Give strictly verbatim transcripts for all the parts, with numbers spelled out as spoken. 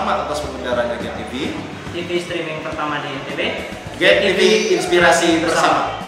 selamat atas penyelenggaraan Get T V. T V streaming pertama di T V. Get T V Inspirasi Bersama.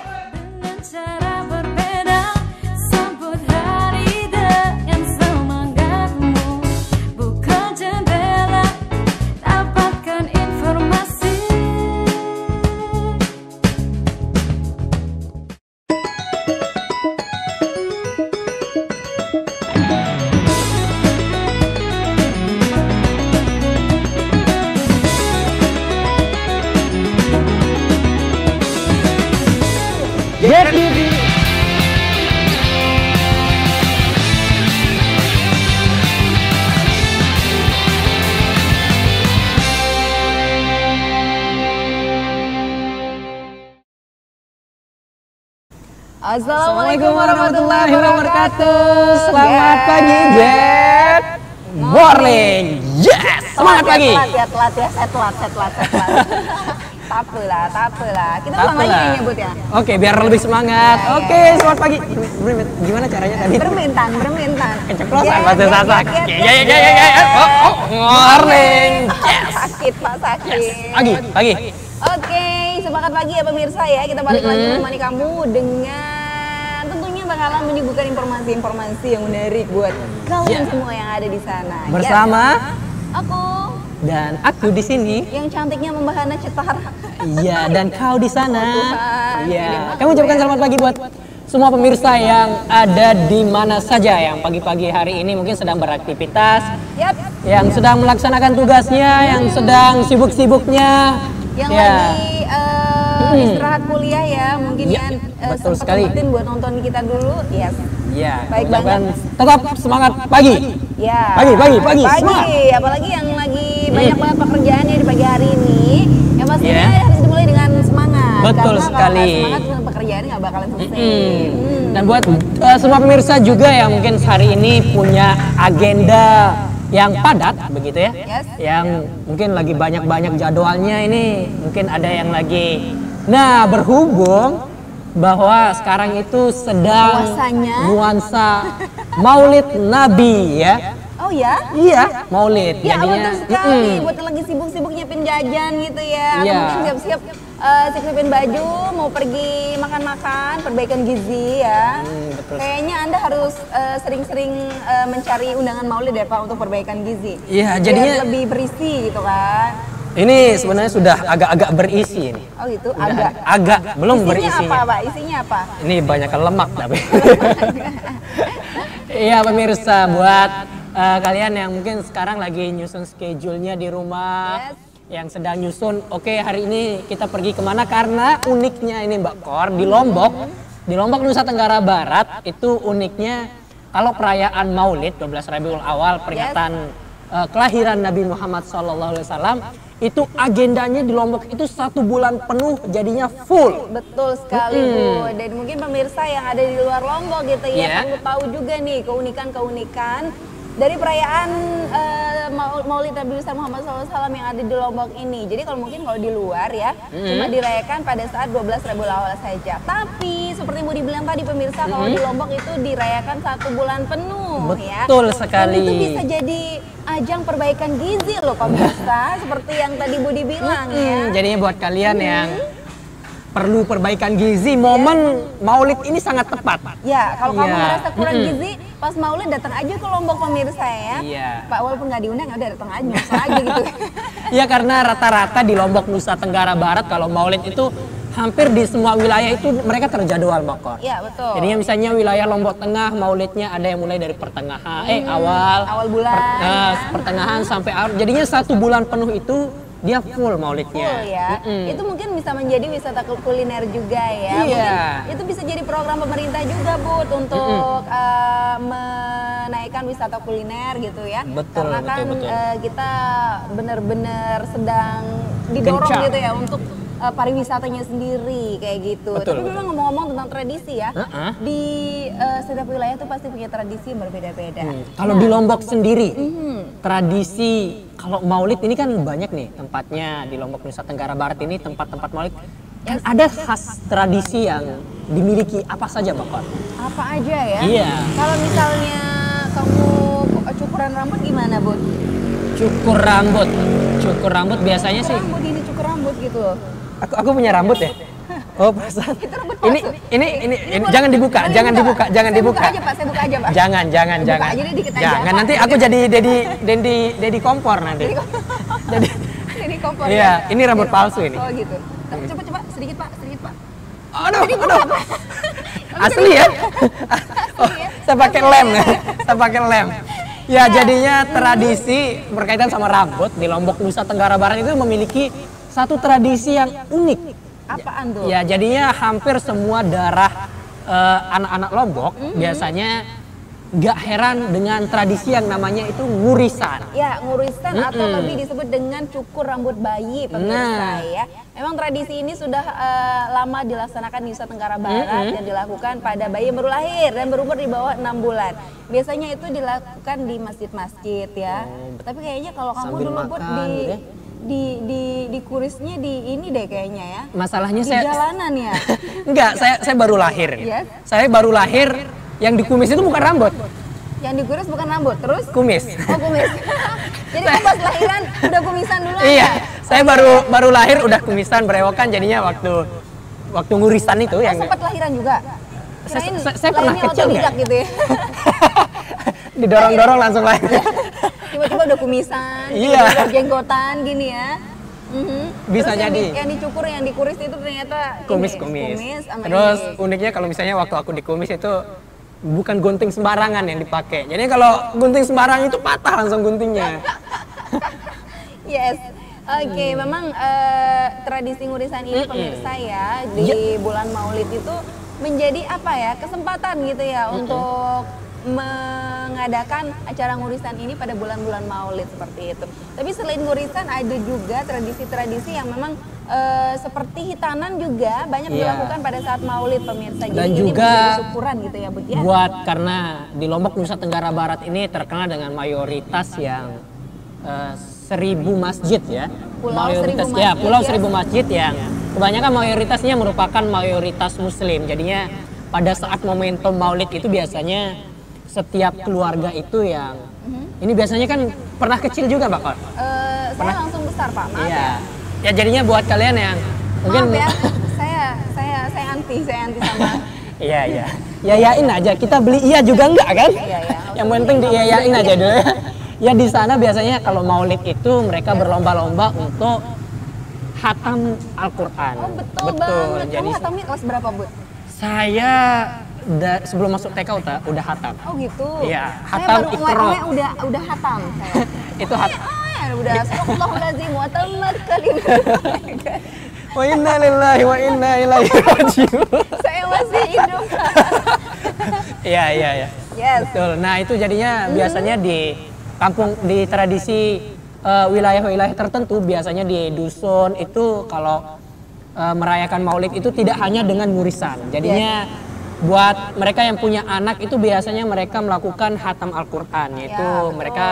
Assalamualaikum warahmatullahi wabarakatuh. Selamat yeah. pagi, Ger. Morning. Yes. Semangat pagi. Telat, telat, ya. Saya telat, saya telat, saya telat. Tapelah, tapelah. Kita ulangannya yang nyebut ya. Oke, okay, biar lebih semangat. Yeah, Oke, okay, yeah. selamat pagi. Gimana caranya tadi? Bermintan, bermintan. Keceplosan bahasa Sasak. Ya, ya, ya, ya. Oh, morning. Yes. Sakit, Pak, sakit. Pagi, pagi. Oke, semangat pagi ya pemirsa ya. Kita balik lagi menemani kamu dengan tentunya bakalan menyuguhkan informasi-informasi yang menarik buat kalian yeah. semua yang ada di sana. Bersama ya, aku dan aku di sini. Yang cantiknya membahana cetara. Iya, dan kau di sana. Iya. Oh, kamu ucapkan selamat pagi buat semua pemirsa yang ada di mana saja yang pagi-pagi hari ini mungkin sedang beraktivitas, yep. yang yep. sedang melaksanakan tugasnya, yang sedang sibuk-sibuknya, yang ya. lagi uh, istirahat kuliah ya mungkin ya, kan uh, betul sekali buat nonton kita dulu yes ya baik banget tetap semangat pagi ya pagi pagi pagi, pagi. Semangat. Apalagi yang lagi banyak banget pekerjaan ya di pagi hari ini yang pastinya yeah. harus dimulai dengan semangat betul karena sekali kalau semangat dengan pekerjaan nggak bakalan selesai mm-hmm. hmm. dan buat uh, semua pemirsa juga yang mungkin hari ini punya agenda yang padat begitu ya, yes. yang mungkin lagi banyak-banyak jadwalnya ini mungkin ada yang lagi. Nah berhubung bahwa sekarang itu sedang Luasanya. nuansa Maulid Nabi ya. Oh ya? Iya Maulid. Ya jadinya, betul sekali. Mm. Buat lagi sibuk-sibuk nyiapin jajan gitu ya. Yeah. Mungkin siap-siap uh, siapin baju, mau pergi makan-makan, perbaikan gizi ya. Mm. Kayaknya Anda harus sering-sering uh, uh, mencari undangan Maulid ya Pak untuk perbaikan gizi. Iya, jadinya biar lebih berisi gitu kan. Ini sebenarnya sudah agak-agak berisi ini. Oh gitu, agak. Agak, belum berisinya. Isinya apa, Pak? Isinya apa? Ini banyak lemak tapi. Iya, pemirsa buat uh, kalian yang mungkin sekarang lagi nyusun schedule-nya di rumah. Yes. Yang sedang nyusun, oke okay, hari ini kita pergi kemana? Karena uniknya ini Mbak Kor di Lombok. Di Lombok Nusa Tenggara Barat itu uniknya kalau perayaan Maulid dua belas Rabiul Awal peringatan yes. uh, kelahiran Nabi Muhammad shallallahu alaihi wasallam itu agendanya di Lombok itu satu bulan penuh jadinya full. Betul sekali mm. Bu. Dan mungkin pemirsa yang ada di luar Lombok gitu ya yeah. perlu tahu juga nih keunikan-keunikan dari perayaan uh, Maulid Nabi besar Muhammad shallallahu alaihi wasallam yang ada di Lombok ini. Jadi kalau mungkin kalau di luar ya, mm-hmm. cuma dirayakan pada saat dua belas Rabiul Awal saja. Tapi seperti yang Bu dibilang tadi pemirsa, mm-hmm. kalau di Lombok itu dirayakan satu bulan penuh. Betul ya. sekali. Dan itu bisa jadi ajang perbaikan gizi loh pemirsa, seperti yang tadi Bu dibilang mm-hmm. ya. Jadinya buat kalian mm-hmm. yang perlu perbaikan gizi, momen ya. Maulid ini sangat tepat. Ya, kalau ya. kamu merasa kurang mm-hmm. gizi, pas Maulid datang aja ke Lombok pemirsa ya. Iya. Pak walaupun nggak diundang, udah datang aja, nyusul aja gitu. Iya, karena rata-rata di Lombok Nusa Tenggara Barat kalau Maulid itu hampir di semua wilayah itu mereka terjadwal Mbak Kor. Iya, betul. Jadinya misalnya wilayah Lombok Tengah Maulidnya ada yang mulai dari pertengahan, hmm, eh awal, awal bulan, per, ya. eh, pertengahan sampai akhir. Jadinya satu bulan penuh itu dia full Maulidnya. Full ya. Mm-mm. Itu mungkin bisa menjadi wisata kuliner juga ya. Iya. Mungkin itu bisa jadi program pemerintah juga Bu untuk uh, menaikkan wisata kuliner gitu ya. Betul. Karena kan betul, betul. Uh, kita benar-benar sedang didorong Kencang. gitu ya untuk Uh, pariwisatanya sendiri kayak gitu. Betul, Tapi memang ngomong-ngomong tentang tradisi ya, uh-uh. di uh, setiap wilayah itu pasti punya tradisi yang berbeda-beda. Hmm. Kalau nah, di Lombok, Lombok sendiri, mm. tradisi kalau Maulid ini kan banyak nih tempatnya di Lombok Nusa Tenggara Barat ini tempat-tempat Maulid. Kan ada khas tradisi yang dimiliki apa saja Mbak Kor? Apa aja ya? Iya. Kalau misalnya kamu cukuran rambut gimana Bu? Cukur rambut. Cukur rambut biasanya cukur sih. Rambut ini cukur rambut gitu. Aku aku punya rambut ya. Oh, perasaan. Ini ini ini, ini jangan dibuka, jangan dibuka, jangan dibuka. Saya buka aja, Pak. Saya buka aja, Pak. Jangan, jangan, jangan. Buka aja dikit aja. Jangan, nanti aku jadi Dedi Dedi Dedi kompor nanti. Jadi Dedi kompor. Iya, ini rambut palsu ini. Oh, gitu. Coba coba sedikit, Pak. Sedikit, Pak. Oh, no. Asli ya? Saya pakai lem. Saya pakai lem. Ya, jadinya tradisi berkaitan sama rambut di Lombok Nusa Tenggara Barat itu memiliki satu tradisi yang unik. Apaan tuh? Ya, jadinya hampir semua daerah anak-anak uh, Lombok mm-hmm. biasanya gak heran dengan tradisi yang namanya itu ngurisan. Ya, ngurisan mm-hmm. atau lebih disebut dengan cukur rambut bayi pemirsa nah. ya. Memang tradisi ini sudah uh, lama dilaksanakan di Nusa Tenggara Barat mm-hmm. dan dilakukan pada bayi yang baru lahir dan berumur di bawah enam bulan. Biasanya itu dilakukan di masjid-masjid ya. Oh. Tapi kayaknya kalau kamu sambil dulu makan, buat di ya? Di, di di kurisnya di ini deh kayaknya ya. Masalahnya di saya jalanan ya. Enggak, saya saya baru lahir. Yes. Saya baru lahir yang dikumis itu bukan rambut. Yang dikuris bukan rambut, terus kumis. Oh, kumis. Jadi saya... pas lahiran udah kumisan dulu. Iya, aja. Saya baru baru lahir udah kumisan berewokan jadinya waktu waktu ngurisan itu oh, yang sempat lahiran juga. Kirain, saya, saya pernah kecil gak? Gitu ya. Didorong-dorong langsung lahir. Tiba-tiba udah kumisan, iya. Udah jenggotan gini ya. Mm-hmm. Bisa terus jadi. Yang, di, yang dicukur, yang dikuris itu ternyata kumis-kumis. Terus ini. Uniknya kalau misalnya waktu aku dikumis itu bukan gunting sembarangan yang dipakai. Jadi kalau gunting sembarangan itu patah langsung guntingnya. Yes. Oke, okay, hmm. memang uh, tradisi ngurisan ini pemirsa ya di yeah. bulan Maulid itu menjadi apa ya kesempatan gitu ya mm-hmm. untuk mengadakan acara ngurisan ini pada bulan-bulan Maulid seperti itu. Tapi selain ngurisan ada juga tradisi-tradisi yang memang e, seperti hitanan juga banyak yeah. dilakukan pada saat Maulid pemirsa. Dan jadi juga syukuran gitu ya, Bud, ya. Buat karena di Lombok Nusa Tenggara Barat ini terkenal dengan mayoritas yang e, seribu masjid ya. Pulau mayoritas, seribu masjid. Ya, pulau ya. seribu masjid yang kebanyakan mayoritasnya merupakan mayoritas Muslim. Jadinya pada saat momentum Maulid itu biasanya setiap keluarga itu yang mm-hmm. ini biasanya kan pernah kecil juga Mbak Kor? Uh, saya langsung besar Pak, maaf iya. ya. Ya jadinya buat kalian yang mungkin ya, saya saya saya anti, saya anti sama. Iya iya. Yayain aja, kita beli iya juga enggak kan? Iya iya. Yang penting diiyain aja dulu ya. Ya di sana biasanya kalau Maulid itu mereka berlomba-lomba untuk khatam Al-Qur'an. Oh, betul, betul. Banget. Jadi kamu khatamnya kelas berapa, Bu? Saya Da, sebelum masuk T K udah, udah hatam. Oh gitu. Iya, hatam ikro. Udah udah hatam saya. Itu hatam. Udah astagfirullahalazim wa tawakkalin. Wa inna lillahi wa inna ilaihi raji'un. Saya masih hidup. Iya, iya, iya. Yes. Betul. Nah, itu jadinya mm-hmm. biasanya di kampung di tradisi uh, wilayah-wilayah tertentu biasanya di dusun itu kalau uh, merayakan Maulid itu tidak hanya dengan ngurisan. Jadinya yes. buat mereka yang punya anak itu biasanya mereka melakukan khatam Al-Qur'an yaitu ya, mereka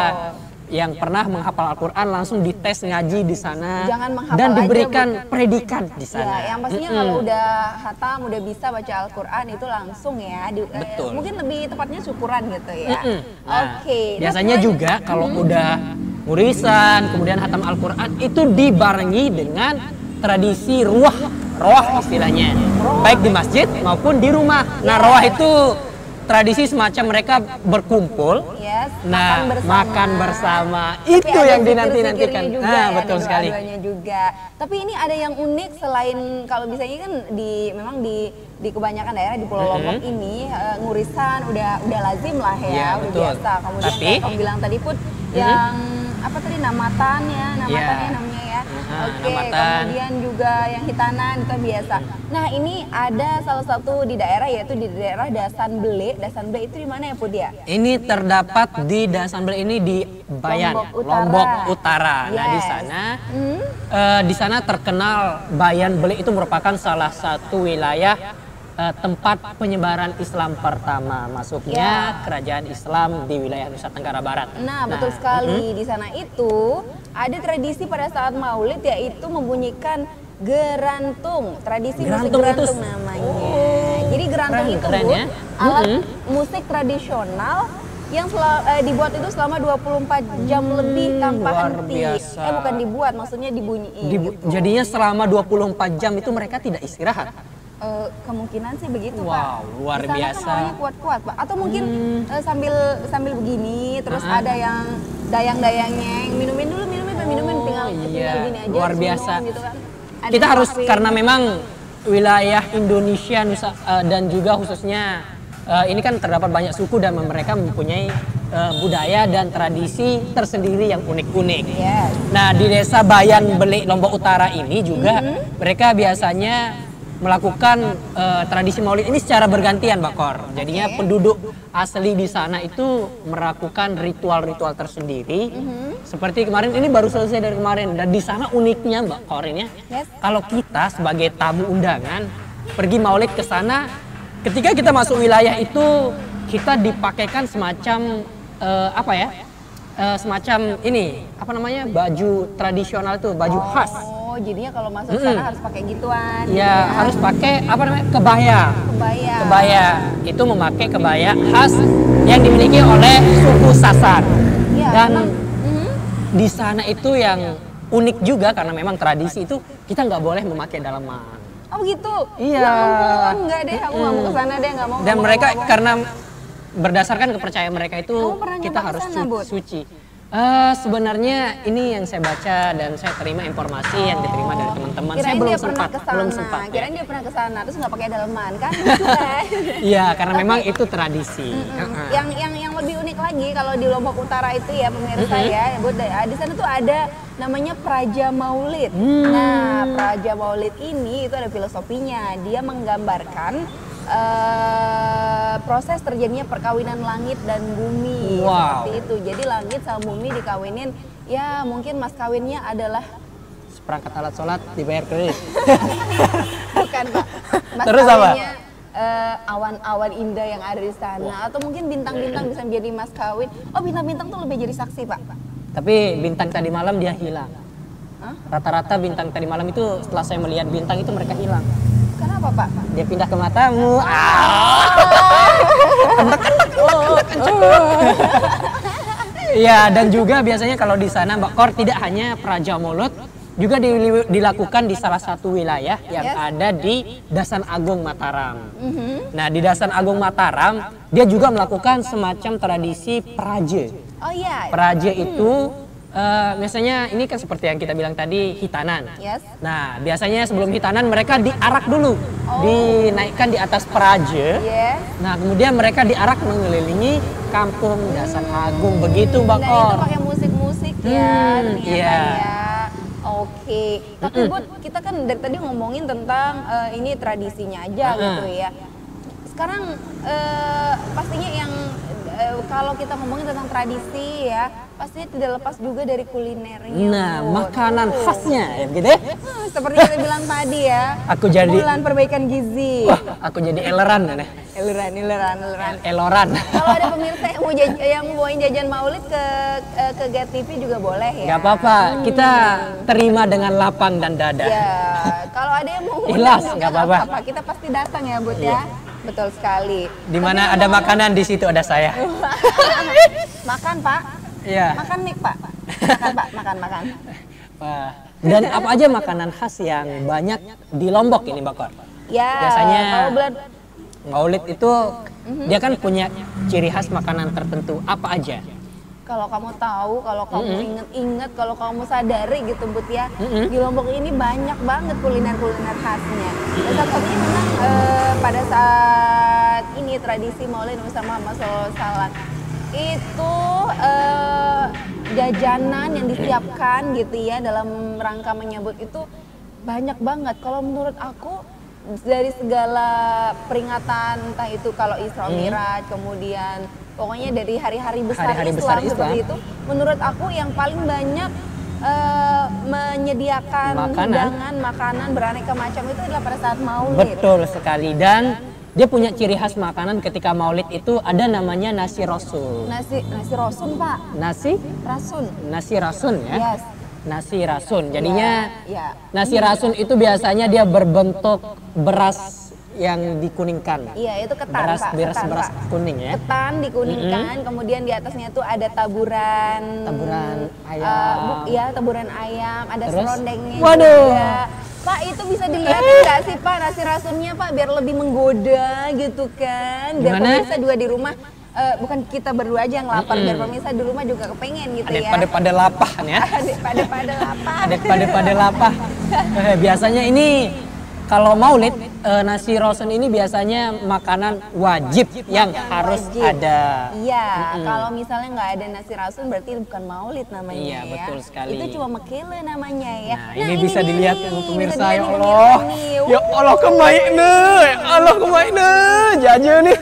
yang pernah menghafal Al-Qur'an langsung dites ngaji di sana dan diberikan aja, predikat di sana. Ya, yang pastinya mm-hmm. kalau udah khatam udah bisa baca Al-Qur'an itu langsung ya di, betul. Eh, mungkin lebih tepatnya syukuran gitu ya. Mm-hmm. Nah, oke. Okay. Biasanya nah, juga mm-hmm. kalau udah ngurisan kemudian khatam Al-Qur'an itu dibarengi dengan tradisi ruah roh istilahnya, baik di masjid maupun di rumah. Nah, roh itu tradisi semacam mereka berkumpul, yes, nah makan bersama. Makan bersama. Itu tapi yang dinanti-nantikan. Juga, nah, ya, betul sekali. Juga. Tapi ini ada yang unik selain kalau biasanya kan di memang di di kebanyakan daerah di Pulau Lombok mm-hmm. ini uh, ngurisan udah udah lazim lah ya, ya udah betul. Biasa. Kemudian tapi, kamu bilang tadi pun mm-hmm. yang apa tadi namatan ya, namatan yeah. ya namanya. Oke, okay, kemudian juga yang hitanan itu biasa. Nah, ini ada salah satu di daerah yaitu di daerah Dasan Belik. Dasan Belik itu di mana ya, Pudia? Ini terdapat di Dasan Belik ini di Bayan, Lombok Utara. Lombok Utara. Yes. Nah, di sana hmm? uh, di sana terkenal Bayan Belik itu merupakan salah satu wilayah uh, tempat penyebaran Islam pertama, masuknya yeah. kerajaan Islam di wilayah Nusa Tenggara Barat. Nah, nah betul sekali. Uh-huh. Di sana itu ada tradisi pada saat Maulid yaitu membunyikan gerantung. Tradisi gerantung musik gerantung itu namanya. Oh. Jadi gerantung keren, itu keren, ya? Alat mm-hmm. musik tradisional yang selama, eh, dibuat itu selama dua puluh empat jam hmm, lebih tanpa henti. Biasa. Eh bukan dibuat, maksudnya dibunyiin. Dibu gitu. Jadinya selama dua puluh empat jam itu mereka tidak istirahat. Uh, kemungkinan sih begitu, wow, Pak. Wow, luar disana biasa. Kan kuat-kuat, Pak. Atau mungkin hmm. uh, sambil sambil begini terus uh-huh. ada yang dayang-dayangnya, minumin dulu, minumin, oh, minumin tinggal iya. begini aja. Luar biasa. Minum, gitu kan. Kita harus hari. Karena memang wilayah Indonesia Nusa, uh, dan juga khususnya uh, ini kan terdapat banyak suku dan mereka mempunyai uh, budaya dan tradisi tersendiri yang unik-unik. Yes. Nah, di Desa Bayan Belik Lombok Utara ini juga mm-hmm. mereka biasanya melakukan uh, tradisi maulid ini secara bergantian, Mbak Kor. Jadinya okay. penduduk asli di sana itu melakukan ritual-ritual tersendiri. Mm-hmm. Seperti kemarin, ini baru selesai dari kemarin. Dan di sana uniknya, Mbak Kor, ini yes. kalau kita sebagai tamu undangan pergi maulid ke sana, ketika kita masuk wilayah itu kita dipakaikan semacam uh, apa ya? Uh, semacam ini, apa namanya? Baju tradisional itu, baju khas. Oh, jadinya kalau masuk mm-hmm. sana harus pakai gituan. Iya, ya. harus pakai apa namanya? Kebaya. Kebaya. Kebaya. Itu memakai kebaya khas yang dimiliki oleh suku Sasak. Ya, Dan mm-hmm. di sana itu yang unik juga karena memang tradisi itu kita nggak boleh memakai dalaman. Oh, gitu. Iya. Ya, ampun, enggak deh, aku nggak mm-hmm. mau ke sana deh, nggak mau. Dan mau, mereka mau, karena berdasarkan kepercayaan mereka itu kita harus sana, su- suci. Uh, sebenarnya ini yang saya baca dan saya terima informasi oh. yang diterima dari teman-teman. Saya belum sempat, belum sempat. Kirain dia pernah ke sana, terus nggak pakai daleman kan? Iya, karena memang itu tradisi. Mm-hmm. Uh-huh. Yang yang yang lebih unik lagi kalau di Lombok Utara itu ya pemirsa mm-hmm. ya, budaya di sana tuh ada namanya Praja Maulid. Hmm. Nah, Praja Maulid ini itu ada filosofinya. Dia menggambarkan Uh, proses terjadinya perkawinan langit dan bumi wow. seperti itu. Jadi langit sama bumi dikawinin, ya mungkin mas kawinnya adalah seperangkat alat sholat dibayar kredit. Bukan Pak. Mas Terus kawinnya uh, awan-awan indah yang ada di sana wow. atau mungkin bintang-bintang bisa menjadi mas kawin. Oh bintang-bintang tuh lebih jadi saksi Pak. Tapi bintang tadi malam dia hilang. Huh? Rata-rata bintang tadi malam itu setelah saya melihat bintang itu mereka hilang. Kenapa Pak? Dia pindah ke matamu. Ya dan juga biasanya kalau di sana Mbak Kor tidak hanya Praja Maulid juga dil- dilakukan di salah satu wilayah yang yes. ada di Dasan Agung Mataram. Mm-hmm. Nah di Dasan Agung Mataram dia juga melakukan semacam tradisi Praje. Oh iya. Yeah. Praje hmm. itu Uh, biasanya ini kan seperti yang kita bilang tadi hitanan. Yes. Nah biasanya sebelum hitanan mereka diarak dulu, oh. dinaikkan di atas Praje. Yeah. Nah kemudian mereka diarak mengelilingi kampung Dasan Agung hmm. begitu Mbak Kor. Nah itu pakai musik-musik hmm. ya, ternyata yeah. ya. Oke, okay. Tapi mm-hmm. buat kita kan dari tadi ngomongin tentang uh, ini tradisinya aja mm-hmm. gitu ya. Sekarang uh, pastinya yang uh, kalau kita ngomongin tentang tradisi ya. Pastinya tidak lepas juga dari kulinernya. Nah, oh, makanan tuh. khasnya ya gitu ya. Hmm, seperti kita bilang tadi ya. Aku jadi bulan perbaikan gizi. Wah, aku jadi eleran ya. Eleran, eleran, eleran. Eloran. Kalau ada pemirsa yang mau jajan, yang mau jajan Maulid ke ke Get T V juga boleh ya. Gak apa-apa, hmm. kita terima dengan lapang dan dada. Ya, kalau ada yang mau Ilas, juga gak apa-apa. apa-apa. Kita pasti datang ya, Bud ya. ya. Betul sekali. Di mana ada makanan di situ ada saya. Makan, Pak. Ya. Makan nih Pak, makan Pak, makan makan. Wah. Dan apa aja makanan khas yang banyak di Lombok ini Mbak Kor? Ya. Biasanya Maulid itu mm-hmm. dia kan punya ciri khas makanan tertentu. Apa aja? Kalau kamu tahu, kalau kamu mm-hmm. inget-inget, kalau kamu sadari gitu Bud ya, mm-hmm. di Lombok ini banyak banget kuliner-kuliner khasnya. Dan salah satunya memang eh, pada saat ini tradisi Maulid bersama Muhammad Salat. Itu uh, jajanan yang disiapkan gitu ya dalam rangka menyambut itu banyak banget. Kalau menurut aku dari segala peringatan entah itu kalau Isra Miraj hmm. kemudian pokoknya dari hari-hari besar, hari-hari Islam, besar Islam seperti itu menurut aku yang paling banyak uh, menyediakan hidangan, makanan beraneka macam itu adalah pada saat Maulid. Betul sekali dan dia punya ciri khas makanan ketika Maulid itu ada namanya nasi rasul. Nasi nasi rasun Pak. Nasi rasun. Nasi rasun ya. Yes. Nasi rasun. Jadinya ya, ya. nasi rasun itu biasanya dia berbentuk beras yang dikuningkan. Iya, itu ketan, beras, Pak. Beras, ketan, beras Pak. kuning ya. Ketan dikuningkan, mm-hmm. kemudian di atasnya tuh ada taburan taburan ayam. Uh, iya, taburan ayam, ada serondengnya. Waduh. Juga. Pak, itu bisa dilihatin nggak sih Pak nasi rasunnya Pak biar lebih menggoda gitu kan? Biar pemirsa dua di rumah. Uh, bukan kita berdua aja yang lapar, mm-hmm. biar pemirsa di rumah juga kepengen gitu Adek ya. Pada pada lapah ya. Pada pada lapah. Pada pada lapah. Biasanya ini kalau Maulid uh, nasi rosun ini biasanya makanan wajib yang makanan harus wajib. ada. Iya, mm-hmm. kalau misalnya nggak ada nasi rosun berarti bukan Maulid namanya. Iya, ya. betul sekali. Itu cuma mekele namanya ya. Nah, nah ini, ini bisa dilihat yang pemirsa ya Allah. Ya Allah kemaine, Allah kemaine, jaje nih.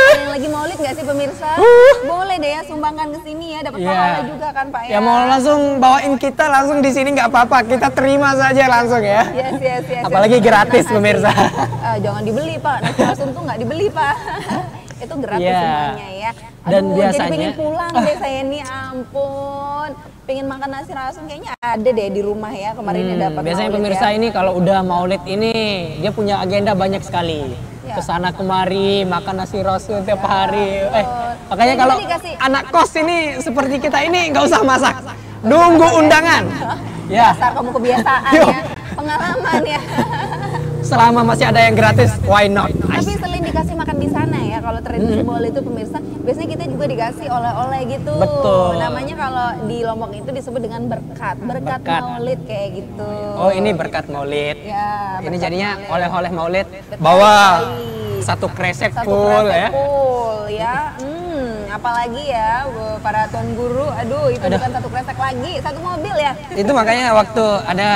Yang lagi Maulid nggak sih pemirsa? Uh. Boleh deh ya sumbangkan ke sini ya, dapat yeah. pahala juga kan Pak ya. Ya mau langsung bawain kita langsung di sini nggak apa-apa, kita terima saja langsung ya. Yes, yes, yes, Apalagi yes, gratis nasi. pemirsa. Uh, jangan dibeli Pak, nasi asun tuh nggak dibeli Pak. Itu gratis yeah. semuanya ya. Aduh, dan biasanya jadi pengen pulang deh saya nih, ampun. Pengen makan nasi rasun kayaknya ada deh di rumah ya. Kemarin hmm, ya dapat. Biasanya pemirsa ya. ini kalau udah Maulid ini dia punya agenda banyak sekali. Kesana kemari makan nasi rosun tiap hari. Eh, makanya kalau anak kos ini seperti kita ini nggak usah masak, nunggu undangan. Ya. Dasar kamu kebiasaan ya, pengalaman ya. Selama masih ada yang gratis, why not? Tapi selain dikasih makan di sana ya, kalau tradisi Maulid itu pemirsa, biasanya kita juga dikasih oleh-oleh gitu. Betul. Namanya kalau di Lombok itu disebut dengan berkat, berkat, berkat. Maulid kayak gitu. Oh ini berkat Maulid. Ya. Berkat ini jadinya oleh-oleh Maulid. Bawa satu kresek satu full kresek ya. Full ya. Hmm, apalagi ya para tuan guru, aduh itu aduh. bukan satu kresek lagi, satu mobil ya. Itu makanya waktu ada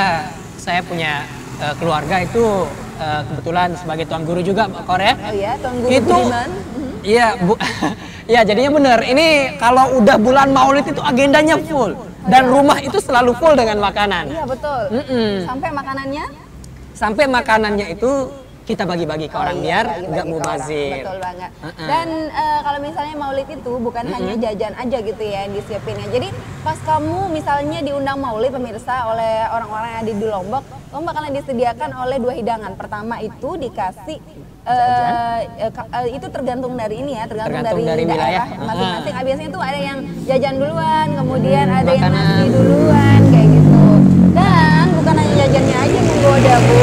saya punya uh, keluarga itu. Uh, kebetulan sebagai tuan guru juga Mbak Kor ya. Oh iya, tuan guru itu, iya, bu, ya jadinya bener. Ini kalau udah bulan Maulid itu agendanya full dan rumah itu selalu full dengan makanan. Iya betul. Mm -mm. Sampai makanannya? Sampai makanannya itu kita bagi-bagi ke orang oh, iya, biar nggak mubazir. Betul banget. Uh -uh. Dan uh, kalau misalnya Maulid itu bukan uh -uh. hanya jajan aja gitu ya yang disiapinnya. Jadi pas kamu misalnya diundang Maulid pemirsa oleh orang-orang yang ada di Lombok, kamu bakalan disediakan oleh dua hidangan. Pertama itu dikasih uh, uh, itu tergantung dari ini ya, tergantung, tergantung dari, dari daerah masing-masing. Uh -huh. Biasanya tuh ada yang jajan duluan, kemudian hmm, ada makanan. yang nasi duluan kayak gitu. Dan bukan hanya jajannya aja yang menggoda Bu,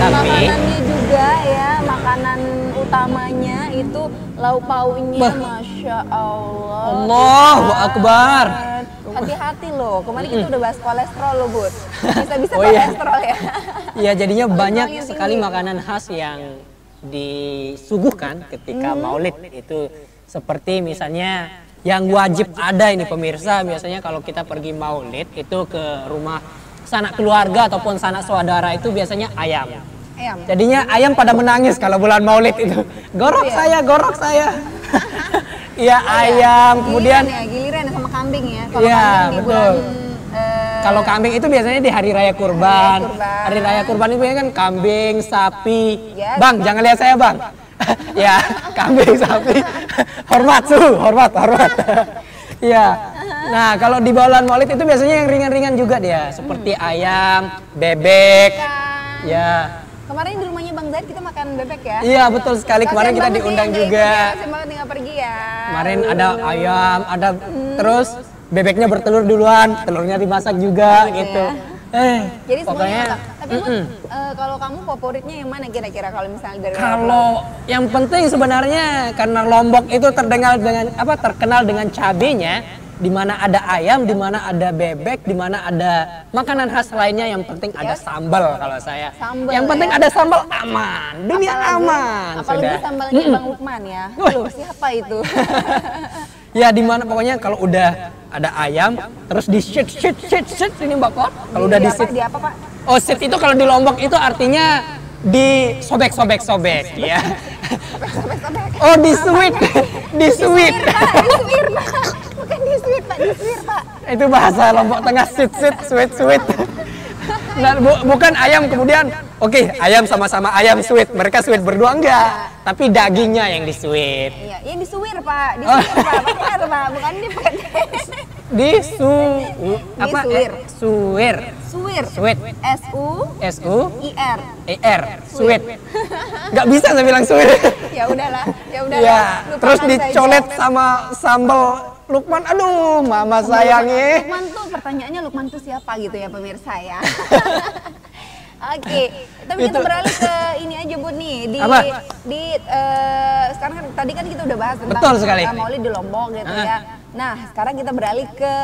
makanannya juga ya, makanan utamanya itu lauk pauknya, masya Allah. Allahu Akbar. Hati-hati loh, kemarin kita udah bahas kolesterol loh Bud. Bisa-bisa oh, kolesterol iya. ya. Iya, jadinya banyak sekali tinggi. makanan khas yang disuguhkan ketika hmm. Maulid itu, seperti misalnya yang wajib ada ini pemirsa. Biasanya kalau kita pergi Maulid itu ke rumah sanak keluarga ataupun sanak saudara itu biasanya ayam. Ayam. Jadinya ayam pada menangis kalau bulan Maulid itu. Gorok ya? saya, gorok saya. Iya ayam, kemudian giliran, ya, giliran sama kambing ya. Kalau ya, kambing di bulan, uh, kalau kambing itu biasanya di hari raya kurban. Hari raya kurban, hari raya kurban itu kan kambing, sapi. Ya, bang, jangan lihat saya, Bang. Ya, kambing, sapi. Hormat, Su, hormat, hormat. Iya. Nah, kalau di bulan Maulid itu biasanya yang ringan-ringan juga dia, seperti hmm. ayam, bebek. Kan. Ya. Kemarin di rumahnya Bang Zaid kita makan bebek ya? Iya betul sekali, kemarin kita diundang juga. Kasian banget nggak pergi ya. Kemarin ada ayam, ada hmm. terus bebeknya bertelur duluan, telurnya dimasak juga gitu. gitu. Ya. Eh, Jadi pokoknya, semuanya, tapi mm -mm. Mas, uh, kalau kamu favoritnya yang mana kira-kira kalau misalnya dari Kalau Lombok? Yang penting sebenarnya karena Lombok itu terdengar dengan apa terkenal dengan cabenya, di mana ada ayam, di mana ada bebek, di mana ada makanan khas lainnya. Yang penting ada sambal kalau saya. Sambal, yang penting ya? ada sambal aman, dunia apalagi, aman. Apalagi sudah. sambalnya mm. Bang Lukman ya. Loh, siapa itu? Ya di mana pokoknya kalau udah ada ayam, terus di shit shit shit shit ini Mbak Kor. Kalau udah di shit, di apa Pak? Oh shit itu kalau di Lombok itu artinya di sobek sobek sobek ya. Sobek, sobek. Oh di sweet, di sweet. Sweet, Pak. Sweet, Pak. Itu bahasa Lombok Tengah, sweet, sweet, sweet, sweet. Nah, bu, bukan ayam kemudian, oke okay, ayam sama-sama ayam sweet, mereka sweet berdua enggak, tapi dagingnya yang di sweet. Iya, yang di suwir Pak, di suwir Pak, benar Pak, bukan di pedes. Di su apa? Suwir. Suwir. Suwir. Suwit. S U S U I R. E R. Suwit. Enggak bisa saya bilang suwir. Ya udahlah, ya udahlah. Ya, terus dicolet sama sambal Lukman. Aduh, mama sayangi. Lukman tuh pertanyaannya Lukman tuh siapa gitu ya pemirsa ya. Oke, okay. Tapi kita beralih ke ini aja Bu nih di apa? di uh, sekarang kan tadi kan kita udah bahas tentang Praja Maulid di Lombok gitu uh. ya. Nah, sekarang kita beralih ke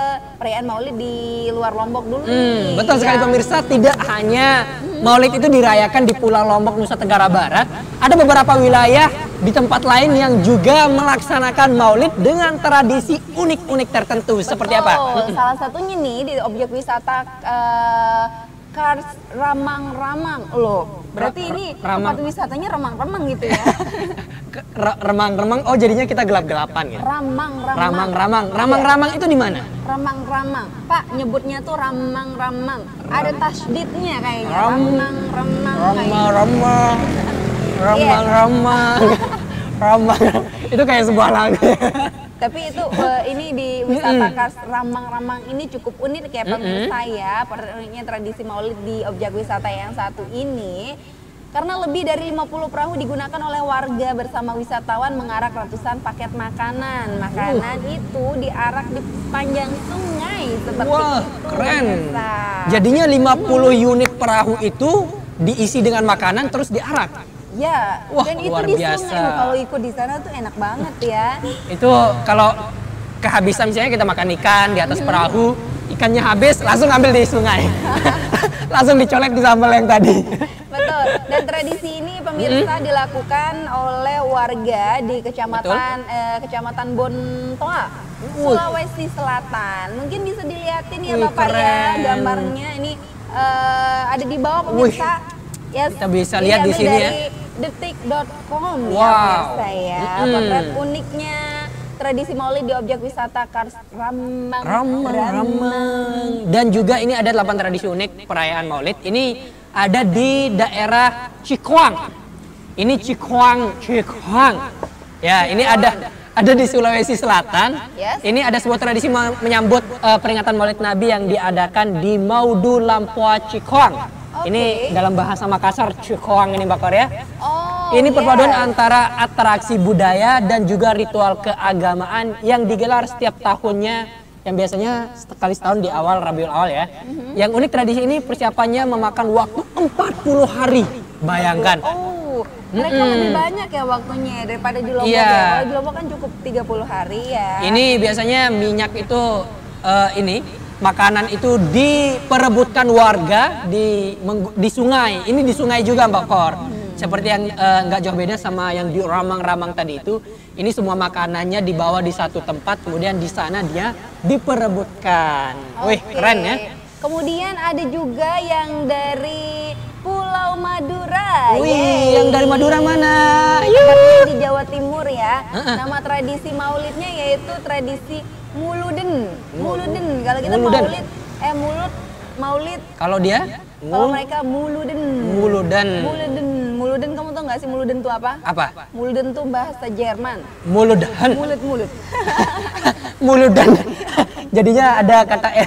perayaan Maulid di luar Lombok dulu. Hmm, nih, betul sekali yang... pemirsa, tidak hanya Maulid itu dirayakan di Pulau Lombok, Nusa Tenggara Barat. Ada beberapa wilayah di tempat lain yang juga melaksanakan Maulid dengan tradisi unik-unik tertentu. Betul. Seperti apa? Salah satunya nih di objek wisata uh, Karst Ramang-Ramang loh. Berarti ini tempat wisatanya remang-remang gitu ya? Remang-remang, oh jadinya kita gelap-gelapan ya? Ramang-ramang. Ramang-ramang. Ramang-ramang itu di mana? Ramang-ramang. Pak, nyebutnya tuh ramang-ramang. Ada tasydidnya kayaknya. Ramang-ramang. Ramang-ramang. Ramang-ramang. Ramang. Itu kayak sebuah lagu. Tapi itu uh, ini di wisata Karst Ramang-Ramang ini cukup unik ya pemirsa ya. Perlunya tradisi Maulid di objek wisata yang satu ini karena lebih dari lima puluh perahu digunakan oleh warga bersama wisatawan mengarak ratusan paket makanan. Makanan uh. itu diarak di panjang sungai seperti Wah, itu. Keren. Pemirsa. Jadinya lima puluh unit perahu itu diisi dengan makanan terus diarak. Ya, wah, dan itu di sungai. Kalau ikut di sana tuh enak banget ya. Itu kalau kehabisan misalnya kita makan ikan di atas perahu, ikannya habis langsung ambil di sungai. Langsung dicolek di sambal yang tadi. Betul. Dan tradisi ini pemirsa hmm. dilakukan oleh warga di Kecamatan eh, Kecamatan Bontoa, Sulawesi Selatan. Mungkin bisa dilihatin ya Wih, Bapak keren. ya gambarnya ini eh, ada di bawah pemirsa. Wih. Yes, kita bisa lihat di sini ya. detik dot com wow. ya pemirsa ya. Mm. Potret uniknya tradisi Maulid di objek wisata Karst Ramang, Ramang, Ramang. Dan juga ini ada delapan tradisi unik perayaan Maulid. Ini ada di daerah Cikoang. Ini Cikoang, Cikoang. Ya, ini ada ada di Sulawesi Selatan. Yes. Ini ada sebuah tradisi menyambut uh, peringatan Maulid Nabi yang diadakan di Maudu Lompoa Cikoang. Okay. Ini dalam bahasa Makassar Cikoang ini Mbak Kor ya. Oh, ini perpaduan yeah. antara atraksi budaya dan juga ritual keagamaan yang digelar setiap tahunnya yang biasanya sekali setahun di awal Rabiul Awal ya. Mm-hmm. Yang unik tradisi ini persiapannya memakan waktu empat puluh hari. Bayangkan. Oh, mereka mm-hmm. lebih banyak ya waktunya daripada di Lombok. Yeah. Ya. Di Lombok kan cukup tiga puluh hari ya. Ini biasanya minyak itu uh, ini makanan itu diperebutkan warga di di sungai. Ini di sungai juga Mbak Kor. Seperti yang nggak eh, jauh beda sama yang di ramang-ramang tadi itu. Ini semua makanannya dibawa di satu tempat, kemudian di sana dia diperebutkan. Oke. Wih, keren ya. Kemudian ada juga yang dari Pulau Madura. Wih, Yeay. yang dari Madura mana? Di Jawa Timur ya. Uh-uh. Nama tradisi Maulidnya yaitu tradisi Muluden, Muluden. Kalau kita Muluden. Maulid, eh mulut, Maulid. Kalau dia? Kalau mereka Muluden. Muluden. Muluden, Muluden. Kamu tau nggak sih Muluden itu apa? Apa? Muluden tuh bahasa Jerman. Muluden. Mulut, mulut. Muluden. Jadinya ada kata eh.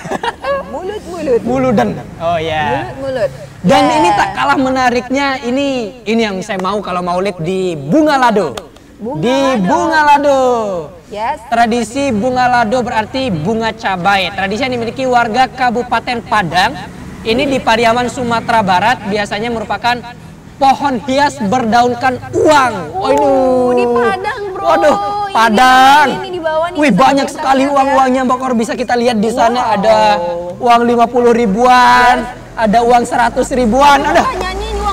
Mulut, mulut. Muluden. Oh ya. Yeah. Mulut, mulut. Dan yeah. ini tak kalah menariknya ini, ini yang saya mau kalau Maulid di Bunga Lado. Bunga di Lado. Bunga Lado. Yes. Tradisi Bunga Lado berarti bunga cabai. Tradisi yang dimiliki warga Kabupaten Padang. Ini di Pariaman, Sumatera Barat. Biasanya merupakan pohon hias berdaunkan uang. Waduh. Di Padang, Bro. Waduh, Padang. Ini, ini, ini di bawah nih. Wih, banyak sekali uang-uangnya Mbak Kor, bisa kita lihat di sana. Wow. Ada uang lima puluh ribuan, yes. ada uang seratus ribuan. Ada.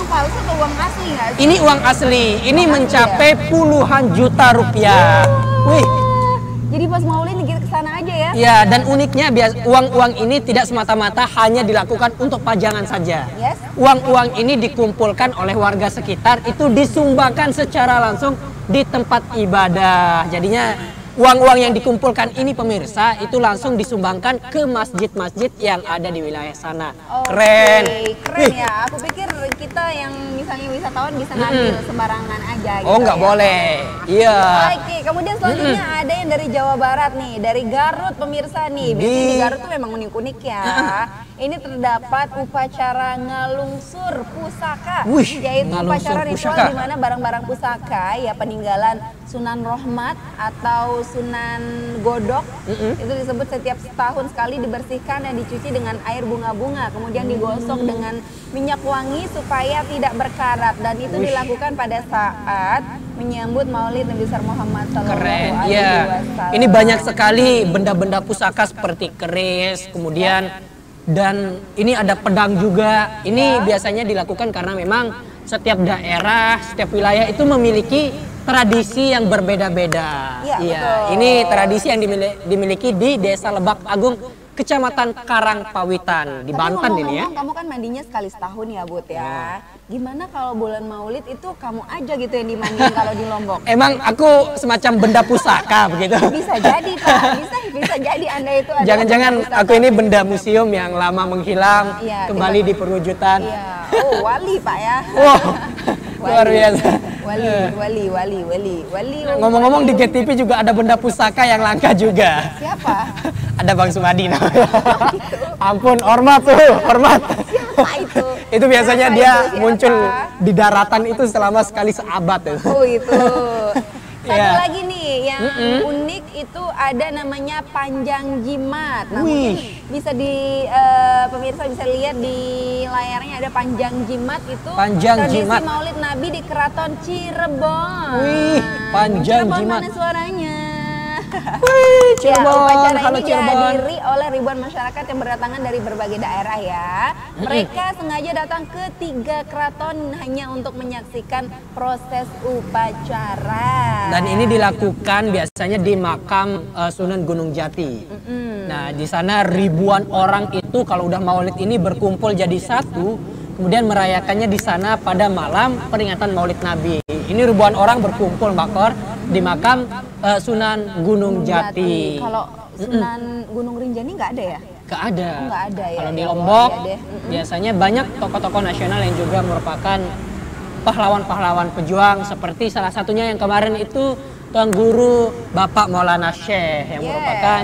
Palsu atau uang asli nggak sih? Ini uang asli, ini uang mencapai asli ya? puluhan juta rupiah. Wow. Wih. Jadi pas Maulid kita kesana aja ya? Ya, dan uniknya uang-uang ini tidak semata-mata hanya dilakukan untuk pajangan saja. Uang-uang ini dikumpulkan oleh warga sekitar, itu disumbangkan secara langsung di tempat ibadah. Jadinya Uang-uang yang dikumpulkan ini pemirsa itu langsung disumbangkan ke masjid-masjid yang ada di wilayah sana. Oh, keren. Okay. Keren ya. Aku pikir kita yang misalnya wisatawan bisa ngambil mm-hmm. sembarangan aja gitu. Oh, nggak ya. boleh. Iya. Yeah. Oke, okay. Kemudian selanjutnya mm-hmm. ada yang dari Jawa Barat nih, dari Garut pemirsa nih. Biasanya di, di Garut tuh memang unik-unik ya. Ini terdapat upacara ngalungsur pusaka, Wish, yaitu ngalungsur upacara ritual di mana barang-barang pusaka ya peninggalan Sunan Rohmat atau Sunan Godok mm-hmm. itu disebut setiap setahun sekali dibersihkan dan dicuci dengan air bunga-bunga, kemudian digosok mm. dengan minyak wangi supaya tidak berkarat, dan itu Wish. dilakukan pada saat menyambut Maulid Nabi besar Muhammad Sallallahu Alaihi Wasallam. Ini banyak sekali benda-benda pusaka seperti keris, kemudian. Dan ini ada pedang juga. Ini biasanya dilakukan karena memang setiap daerah, setiap wilayah itu memiliki tradisi yang berbeda-beda. Iya. Ya, ini tradisi yang dimiliki di Desa Lebak Agung, Kecamatan Karangpawitan di Banten ini ya. Kamu kan mandinya sekali setahun ya, Bud ya. Gimana kalau bulan Maulid itu kamu aja gitu yang dimandiin kalau di Lombok? Emang aku semacam benda pusaka begitu. Bisa jadi Pak, bisa bisa jadi Anda itu. Jangan-jangan aku ini benda museum yang lama menghilang ya, kembali di perwujudan. Ya. Oh, wali Pak ya. Wow. Wali. Luar biasa. Wali, wali, wali, wali, wali. Ngomong-ngomong di G T V juga ada benda pusaka yang langka juga. Siapa? Ada Bang Sumadi namanya. Ampun, hormat tuh, hormat. Siapa itu? Itu biasanya siapa dia itu, muncul di daratan itu selama sekali seabad ya. Oh itu. Satu yeah. lagi nih yang mm -mm. unik itu ada namanya panjang jimat. Nah, mungkin bisa di uh, pemirsa bisa lihat di layarnya ada panjang jimat itu. Panjang tradisi jimat. Maulid Nabi di Keraton Cirebon. Wih, panjang Cirebon jimat. Mana suaranya? Wih, Cirebon. Ya, upacara ini dihadiri oleh ribuan masyarakat yang berdatangan dari berbagai daerah ya. Mereka mm-hmm. sengaja datang ke tiga keraton hanya untuk menyaksikan proses upacara. Dan ini dilakukan biasanya di makam uh, Sunan Gunung Jati. Mm-hmm. Nah, di sana ribuan orang itu kalau udah Maulid ini berkumpul jadi satu, kemudian merayakannya di sana pada malam peringatan Maulid Nabi. Ini ribuan orang berkumpul, Mbak Kor, di makam uh, Sunan Gunung Jati. Jati. Kalau Sunan mm-mm. Gunung Rinjani nggak ada ya? Nggak ada. Oh, nggak ada ya. Kalau di Lombok ya biasanya banyak tokoh-tokoh nasional yang juga merupakan pahlawan-pahlawan pejuang, seperti salah satunya yang kemarin itu Tuan Guru Bapak Maulana Syekh yang yes. merupakan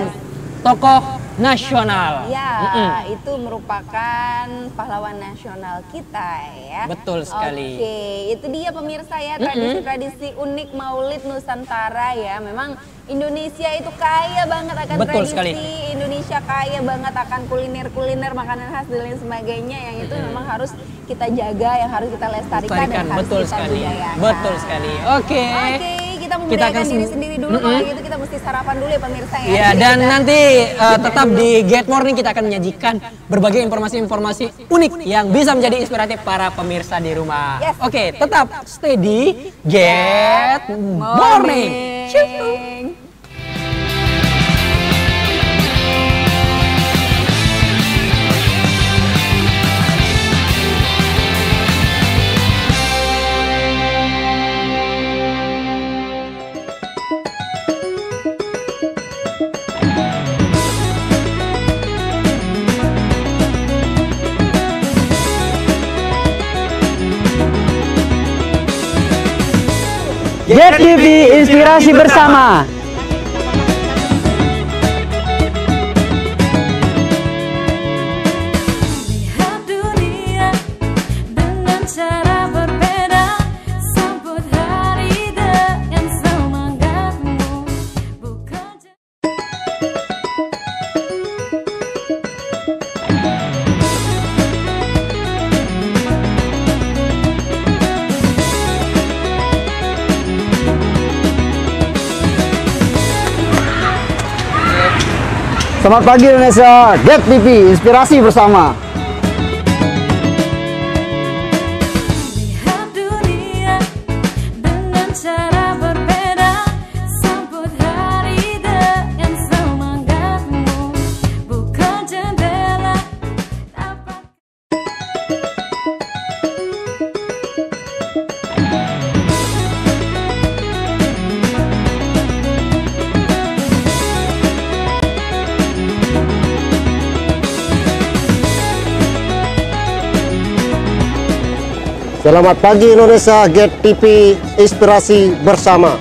tokoh nasional. Ya, mm-mm. itu merupakan pahlawan nasional kita ya. Betul sekali. Oke, itu dia pemirsa ya tradisi-tradisi mm-mm. unik Maulid Nusantara ya. Memang Indonesia itu kaya banget akan Betul tradisi. Sekali. Indonesia kaya banget akan kuliner-kuliner, makanan khas dan lain sebagainya yang itu mm-hmm. memang harus kita jaga, yang harus kita lestarikan, lestarikan. dan Betul harus kita sekali. Budayakan. Betul sekali. Oke. Oke. Kita membudayakan diri sendiri dulu, mm-hmm. kalau gitu kita mesti sarapan dulu ya pemirsa ya. Iya, dan kita nanti uh, tetap dulu. Di Get More nih kita akan menyajikan berbagai informasi-informasi unik yang bisa menjadi inspiratif para pemirsa di rumah. Yes. Oke, okay, tetap stay di Get More. Get T V Inspirasi Bersama. Selamat pagi Indonesia, Get T V Inspirasi Bersama. Selamat pagi Indonesia, Get T V, inspirasi bersama.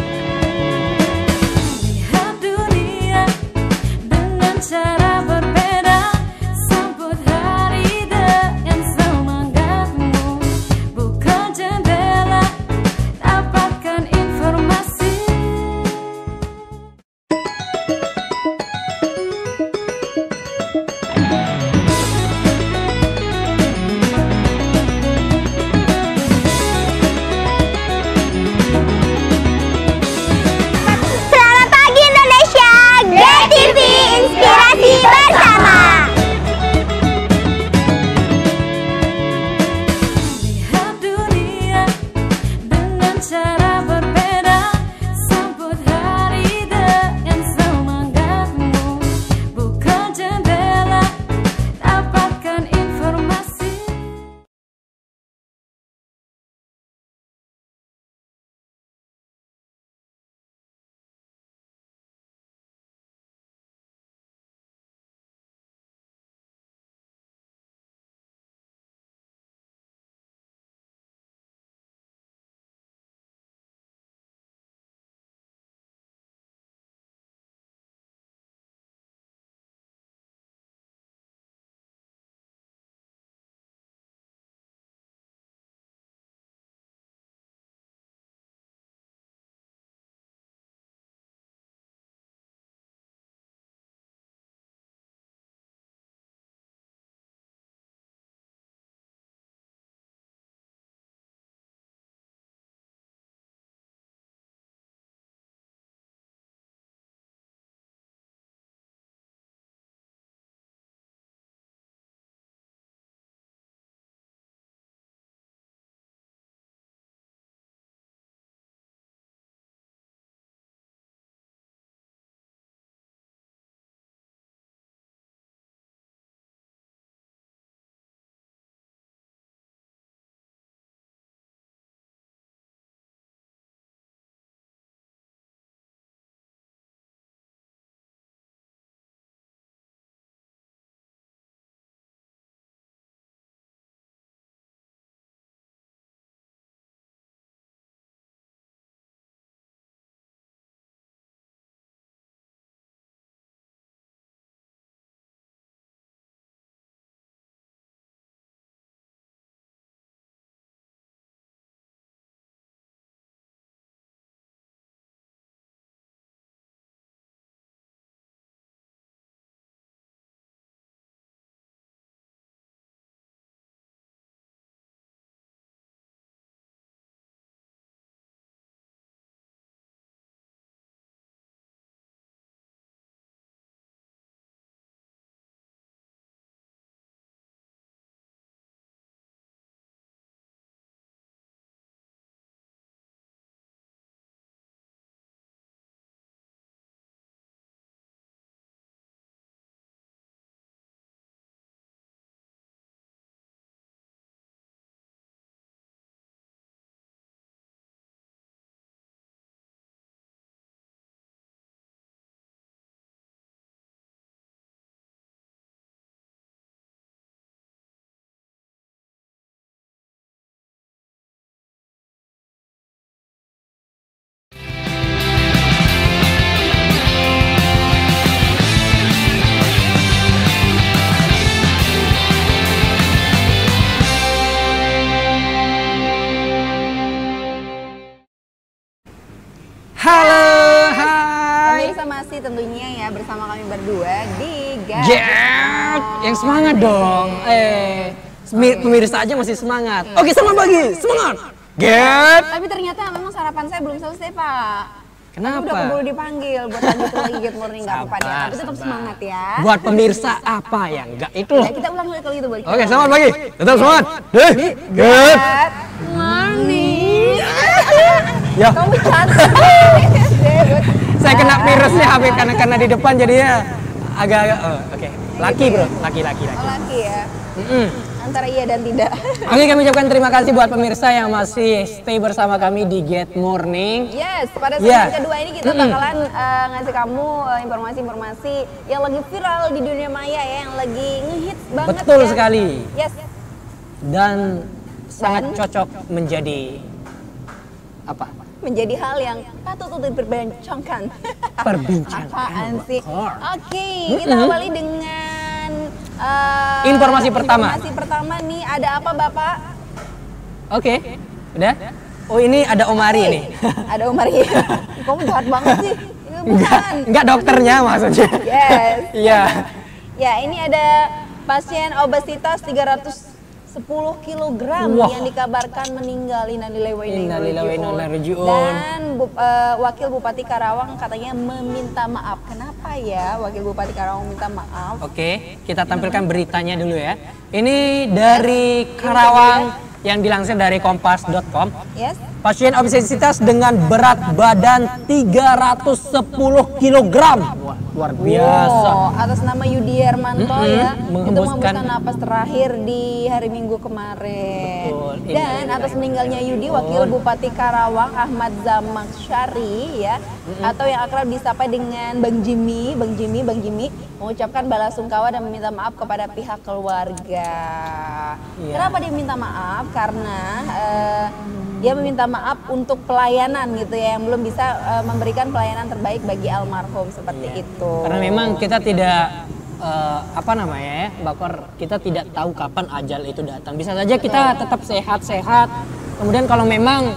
Tentunya ya bersama kami berdua di Ger. Yeah. Yang semangat dong. Eh, pemirsa aja masih semangat. Hmm. Oke, selamat pagi. Semangat. Ger. Tapi ternyata memang sarapan saya belum selesai, Pak. Kenapa? Aku udah keburu dipanggil buat lanjut lagi Good Morning enggak apa-apa ya. Tapi tetap semangat ya. Buat pemirsa apa yang enggak itu. Nah, kita ulang lagi kalau gitu buat kita. Oke, selamat pagi. Tetap semangat. Good Morning. Ya. Kamu cantik. Saya kena virusnya hampir karena karena di depan jadinya agak-agak oh, oke okay. Laki bro, laki-laki laki. Oh, laki ya. Mm-mm. Antara iya dan tidak. Oke, kami ucapkan terima kasih buat pemirsa yang masih stay bersama kami di Good Morning. Yes, pada segmen yes. kedua ini kita bakalan uh, ngasih kamu informasi-informasi yang lagi viral di dunia maya ya, yang lagi ngehits banget. Betul ya. Sekali. Yes. Dan sangat cocok menjadi apa? Menjadi hal yang patut untuk diperbincangkan. Perbincangkan. Apaan sih? Oke, kita awali dengan uh, informasi pertama. Informasi pertama nih, ada apa Bapak? Oke, okay. Udah? Oh ini ada Omari nih. Ada Omari. Kamu jahat banget sih. Bukan. Enggak dokternya maksudnya. Yes. Iya. Ya, ini ada pasien obesitas tiga ratus sepuluh kilogram wow. yang dikabarkan meninggal. Innalillahi wa inna ilaihi raji'un. Dan bu, uh, Wakil Bupati Karawang katanya meminta maaf. Kenapa ya Wakil Bupati Karawang minta maaf? Oke, kita tampilkan beritanya dulu ya. Ini dari Karawang yang dilansir dari kompas dot com. Yes. Pasien obesitas dengan berat badan tiga ratus sepuluh kilogram. Wah, luar biasa. Wow, atas nama Yudi Hermanto mm -hmm. ya. Menghembuskan napas terakhir di hari Minggu kemarin. Betul. Dan ini atas meninggalnya Yudi, Wakil Bupati Karawang Ahmad Zamaksari ya, mm -hmm. atau yang akrab disapa dengan Bang Jimmy, Bang Jimmy, Bang Jimmy mengucapkan balasungkawa dan meminta maaf kepada pihak keluarga. Yeah. Kenapa dia minta maaf? Karena uh, dia meminta maaf untuk pelayanan gitu ya, yang belum bisa uh, memberikan pelayanan terbaik bagi almarhum seperti iya. itu. Karena memang kita tidak uh, apa namanya ya, Mbak Kor, kita tidak tahu kapan ajal itu datang. Bisa saja kita tetap sehat-sehat. Kemudian kalau memang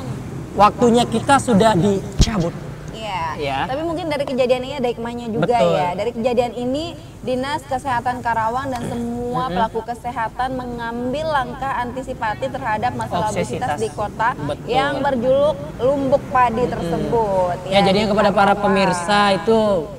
waktunya kita sudah dicabut. Iya. Ya. Tapi mungkin dari kejadian ini ada hikmahnya juga. Betul. Ya. Dari kejadian ini Dinas Kesehatan Karawang dan semua pelaku kesehatan mengambil langkah antisipatif terhadap masalah obesitas di kota. Betul. Yang berjuluk Lumbuk Padi tersebut. Ya, ya jadinya kepada para pemirsa itu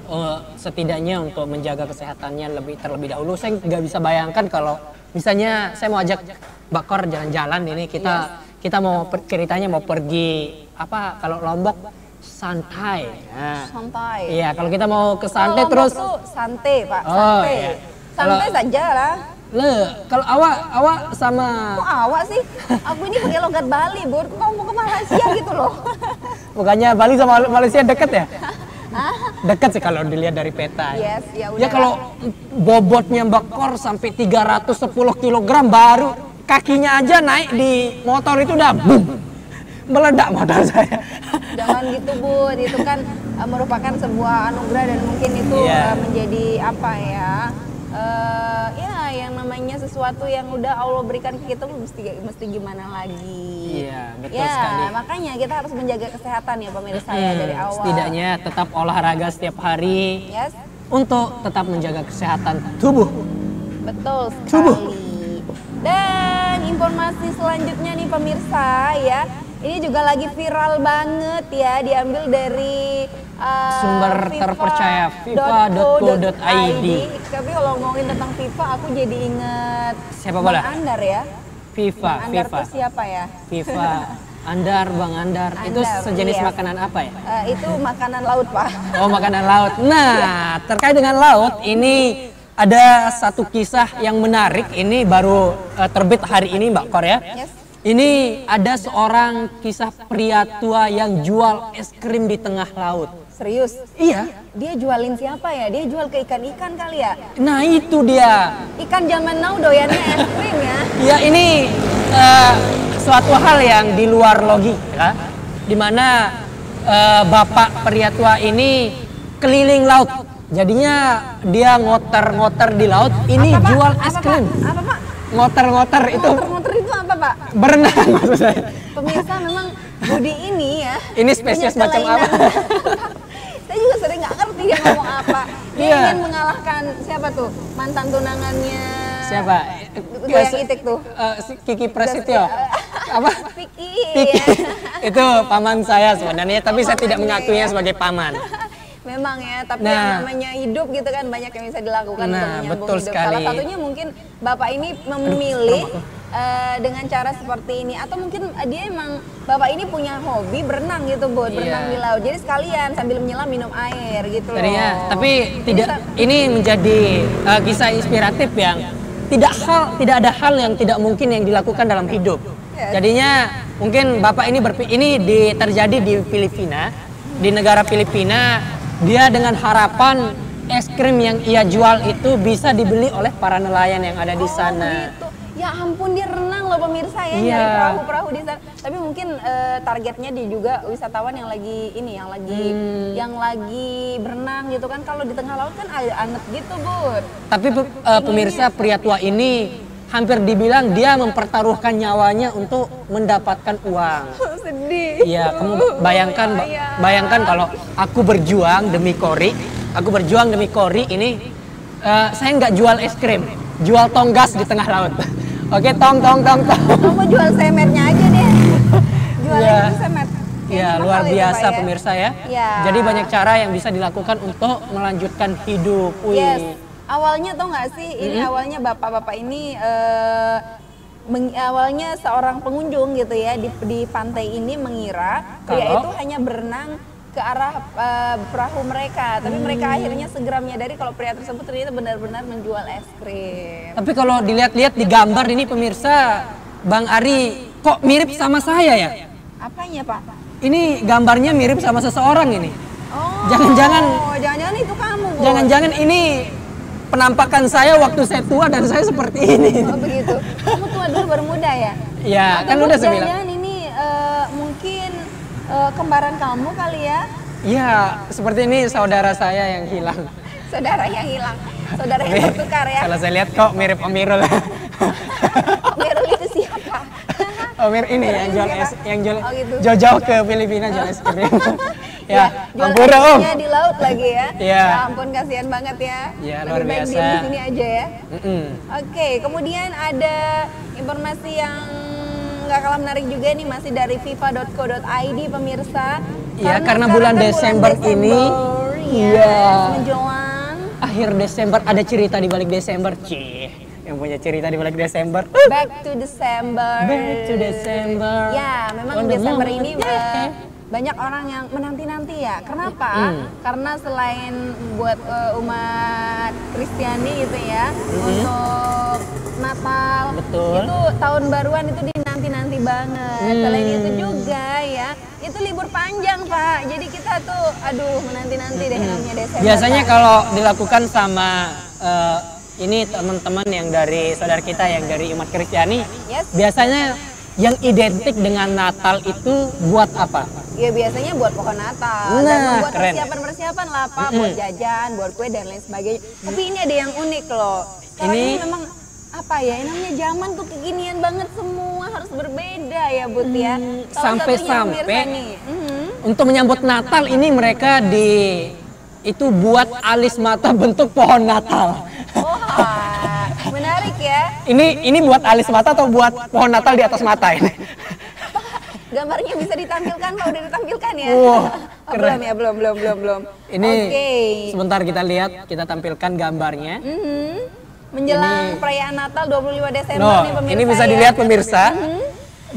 uh, setidaknya untuk menjaga kesehatannya lebih terlebih dahulu. Saya nggak bisa bayangkan kalau misalnya saya mau ajak Mbak Kor jalan-jalan ini kita yes. kita mau ceritanya mau pergi apa kalau Lombok santai. Nah. Santai. Iya, kalau kita mau ke santai terus santai, Pak. Oh, santai. Iya. Santai saja lah. Loh, kalau awak awak sama kok awak sih? Aku ini pakai logat Bali, Bun. Kok kamu ke Malaysia gitu loh. Bukannya Bali sama Malaysia dekat ya? Dekat sih kalau dilihat dari peta. Yes, ya udah. Ya kalau bobotnya Mbak Kor sampai tiga ratus sepuluh kilogram baru kakinya aja naik di motor itu udah boom. Meledak modal saya. Jangan gitu Bun, itu kan uh, merupakan sebuah anugerah dan mungkin itu yeah. uh, menjadi apa ya uh, ya yang namanya sesuatu yang udah Allah berikan ke kita mesti mesti gimana lagi. Iya yeah, betul yeah, sekali. Makanya kita harus menjaga kesehatan ya pemirsa hmm, ya dari awal. Setidaknya tetap olahraga setiap hari yes. untuk tetap menjaga kesehatan tubuh. Betul sekali. Tubuh. Dan informasi selanjutnya nih pemirsa ya. Ini juga lagi viral banget ya, diambil dari uh, sumber terpercaya fifa dot co dot id. Tapi kalau ngomongin tentang FIFA, aku jadi inget siapa bola? Bang Andar ya. FIFA, Bang Andar FIFA. Itu siapa ya? FIFA, Andar, Bang Andar. Andar itu sejenis iya. makanan apa ya? Uh, itu makanan laut Pak. Oh makanan laut. Nah terkait dengan laut ini ada satu kisah yang menarik. Ini baru uh, terbit hari ini Mbak Kor ya. Yes. Ini ada seorang kisah pria tua yang jual es krim di tengah laut. Serius? Iya. Dia jualin siapa ya? Dia jual ke ikan-ikan kali ya? Nah itu dia. Ikan zaman now doyannya es krim ya? Iya ini uh, suatu hal yang di luar logika. Dimana uh, bapak pria tua ini keliling laut. Jadinya dia ngoter-ngoter di laut. Ini apa, jual apa, es krim. Apa, apa, apa? Ngoter-ngoter itu. Ngoter-ngoter itu apa Pak? Berenang maksud saya. Pemirsa memang Budi ini ya. Ini spesies macam apa? Saya juga sering nggak ngerti dia ngomong apa. Dia yeah. ingin mengalahkan siapa tuh? Mantan tunangannya. Siapa? Yang itik tuh. Uh, Kiki Prasetyo. Apa? Piki. Ya. Itu paman saya sebenarnya, tapi oh, saya tidak mengakuinya ya. Sebagai paman. Memang ya, tapi nah, yang namanya hidup gitu kan banyak yang bisa dilakukan nah, untuk menyambung betul hidup. Sekali. Salah satunya mungkin Bapak ini memilih uh, dengan cara seperti ini. Atau mungkin dia emang Bapak ini punya hobi berenang gitu buat yeah. berenang di laut. Jadi sekalian sambil menyelam minum air gitu loh. Ya, tapi tidak ini menjadi uh, kisah inspiratif yang tidak hal tidak ada hal yang tidak mungkin yang dilakukan dalam hidup. Yes. Jadinya mungkin Bapak ini berpi ini di, terjadi di Filipina, di negara Filipina. Dia dengan harapan es krim yang ia jual itu bisa dibeli oleh para nelayan yang ada di sana. Oh, gitu. Ya ampun, dia renang loh pemirsa ya, yeah. nyari perahu-perahu di sana. Tapi mungkin uh, targetnya dia juga wisatawan yang lagi ini, yang lagi hmm. yang lagi berenang gitu kan. Kalau di tengah laut kan ada anet gitu, Bud. Tapi, Tapi uh, pemirsa, pria tua ini hampir dibilang dia mempertaruhkan nyawanya untuk mendapatkan uang. Sedih. Iya, kamu bayangkan, bayangkan kalau aku berjuang demi Kori, aku berjuang demi Kori ini, uh, saya nggak jual es krim, jual tonggas di tengah laut. Oke, tong, tong, tong, tong. Kamu jual semetnya aja deh. Jual yeah. aja semet. Ya, luar biasa ya, pemirsa ya. Yeah. Jadi banyak cara yang bisa dilakukan untuk melanjutkan hidup. Wih. Yes. Awalnya tau nggak sih, ini hmm. awalnya bapak-bapak ini uh, meng, awalnya seorang pengunjung gitu ya di, di pantai ini mengira pria itu hanya berenang ke arah uh, perahu mereka, tapi hmm. mereka akhirnya segera menyadari kalau pria tersebut ternyata benar-benar menjual es krim. Tapi kalau dilihat-lihat di gambar ini pemirsa, Bang Ari kok mirip sama saya ya? Apanya Pak? Ini gambarnya mirip sama seseorang ini. Oh. Jangan-jangan. Oh, jangan-jangan itu kamu. Jangan-jangan ini penampakan saya waktu saya tua dan saya seperti ini. Oh begitu. Kamu tua dulu baru muda ya? Iya. Kan udah sembilan. Jangan-jangan ini uh, mungkin. Uh, kembaran kamu kali ya? Iya, seperti ini saudara saya yang hilang. Saudara yang hilang, saudara yang bertukar ya? Kalau saya lihat kok mirip Om Irul. Om Irul itu siapa? Om Irul ini yang jual es, yang jual oh, gitu. jauh-jauh ke Filipina jual es krim. Ya, ya ampun Om. Di laut lagi ya? Ya. Ya ampun, kasihan banget ya. Ya, luar biasa. Lebih baik di sini aja ya. Mm -mm. Oke, okay, kemudian ada informasi yang nggak kalah menarik juga nih, masih dari viva dot co dot i d pemirsa. Iya, karena, karena bulan, kan Desember bulan Desember ini, iya, menjelang akhir Desember ada cerita di balik Desember. Cih, yang punya cerita di balik Desember. Back to December. Back to December. Ya, memang Desember ini banyak orang yang menanti-nanti ya. Kenapa? Mm. Karena selain buat uh, umat Kristiani gitu ya, mm. untuk Natal, betul, itu tahun baruan itu dinanti-nanti banget. Mm. Selain itu juga ya, itu libur panjang Pak. Jadi kita tuh, aduh, menanti-nanti deh namanya Desember. Biasanya Pak, kalau dilakukan sama uh, ini teman-teman yang dari saudara kita yang dari umat Kristiani, yes, biasanya yang identik dengan Natal itu buat apa? Ya biasanya buat pohon Natal, nah, dan buat persiapan-persiapan lah Pak, mm-hmm. buat jajan, buat kue dan lain sebagainya. Mm. Tapi ini ada yang unik loh. Sekarang ini... ini memang apa ya, namanya zaman tuh kekinian banget, semua harus berbeda ya Bud ya. Sampai-sampai mm-hmm. untuk menyambut Natal ini mereka di itu buat alis mata bentuk pohon Natal. Oh, menarik ya. Ini ini buat alis mata atau buat pohon Natal di atas mata ini? Gambarnya bisa ditampilkan, Pak? Udah ditampilkan ya? Wow, oh, belum ya? Belum, belum, belum, belum. Ini okay, sebentar kita lihat, kita tampilkan gambarnya. Mm-hmm. Menjelang ini, perayaan Natal dua puluh lima Desember no, nih pemirsa. Ini bisa dilihat ya, pemirsa. Mm-hmm.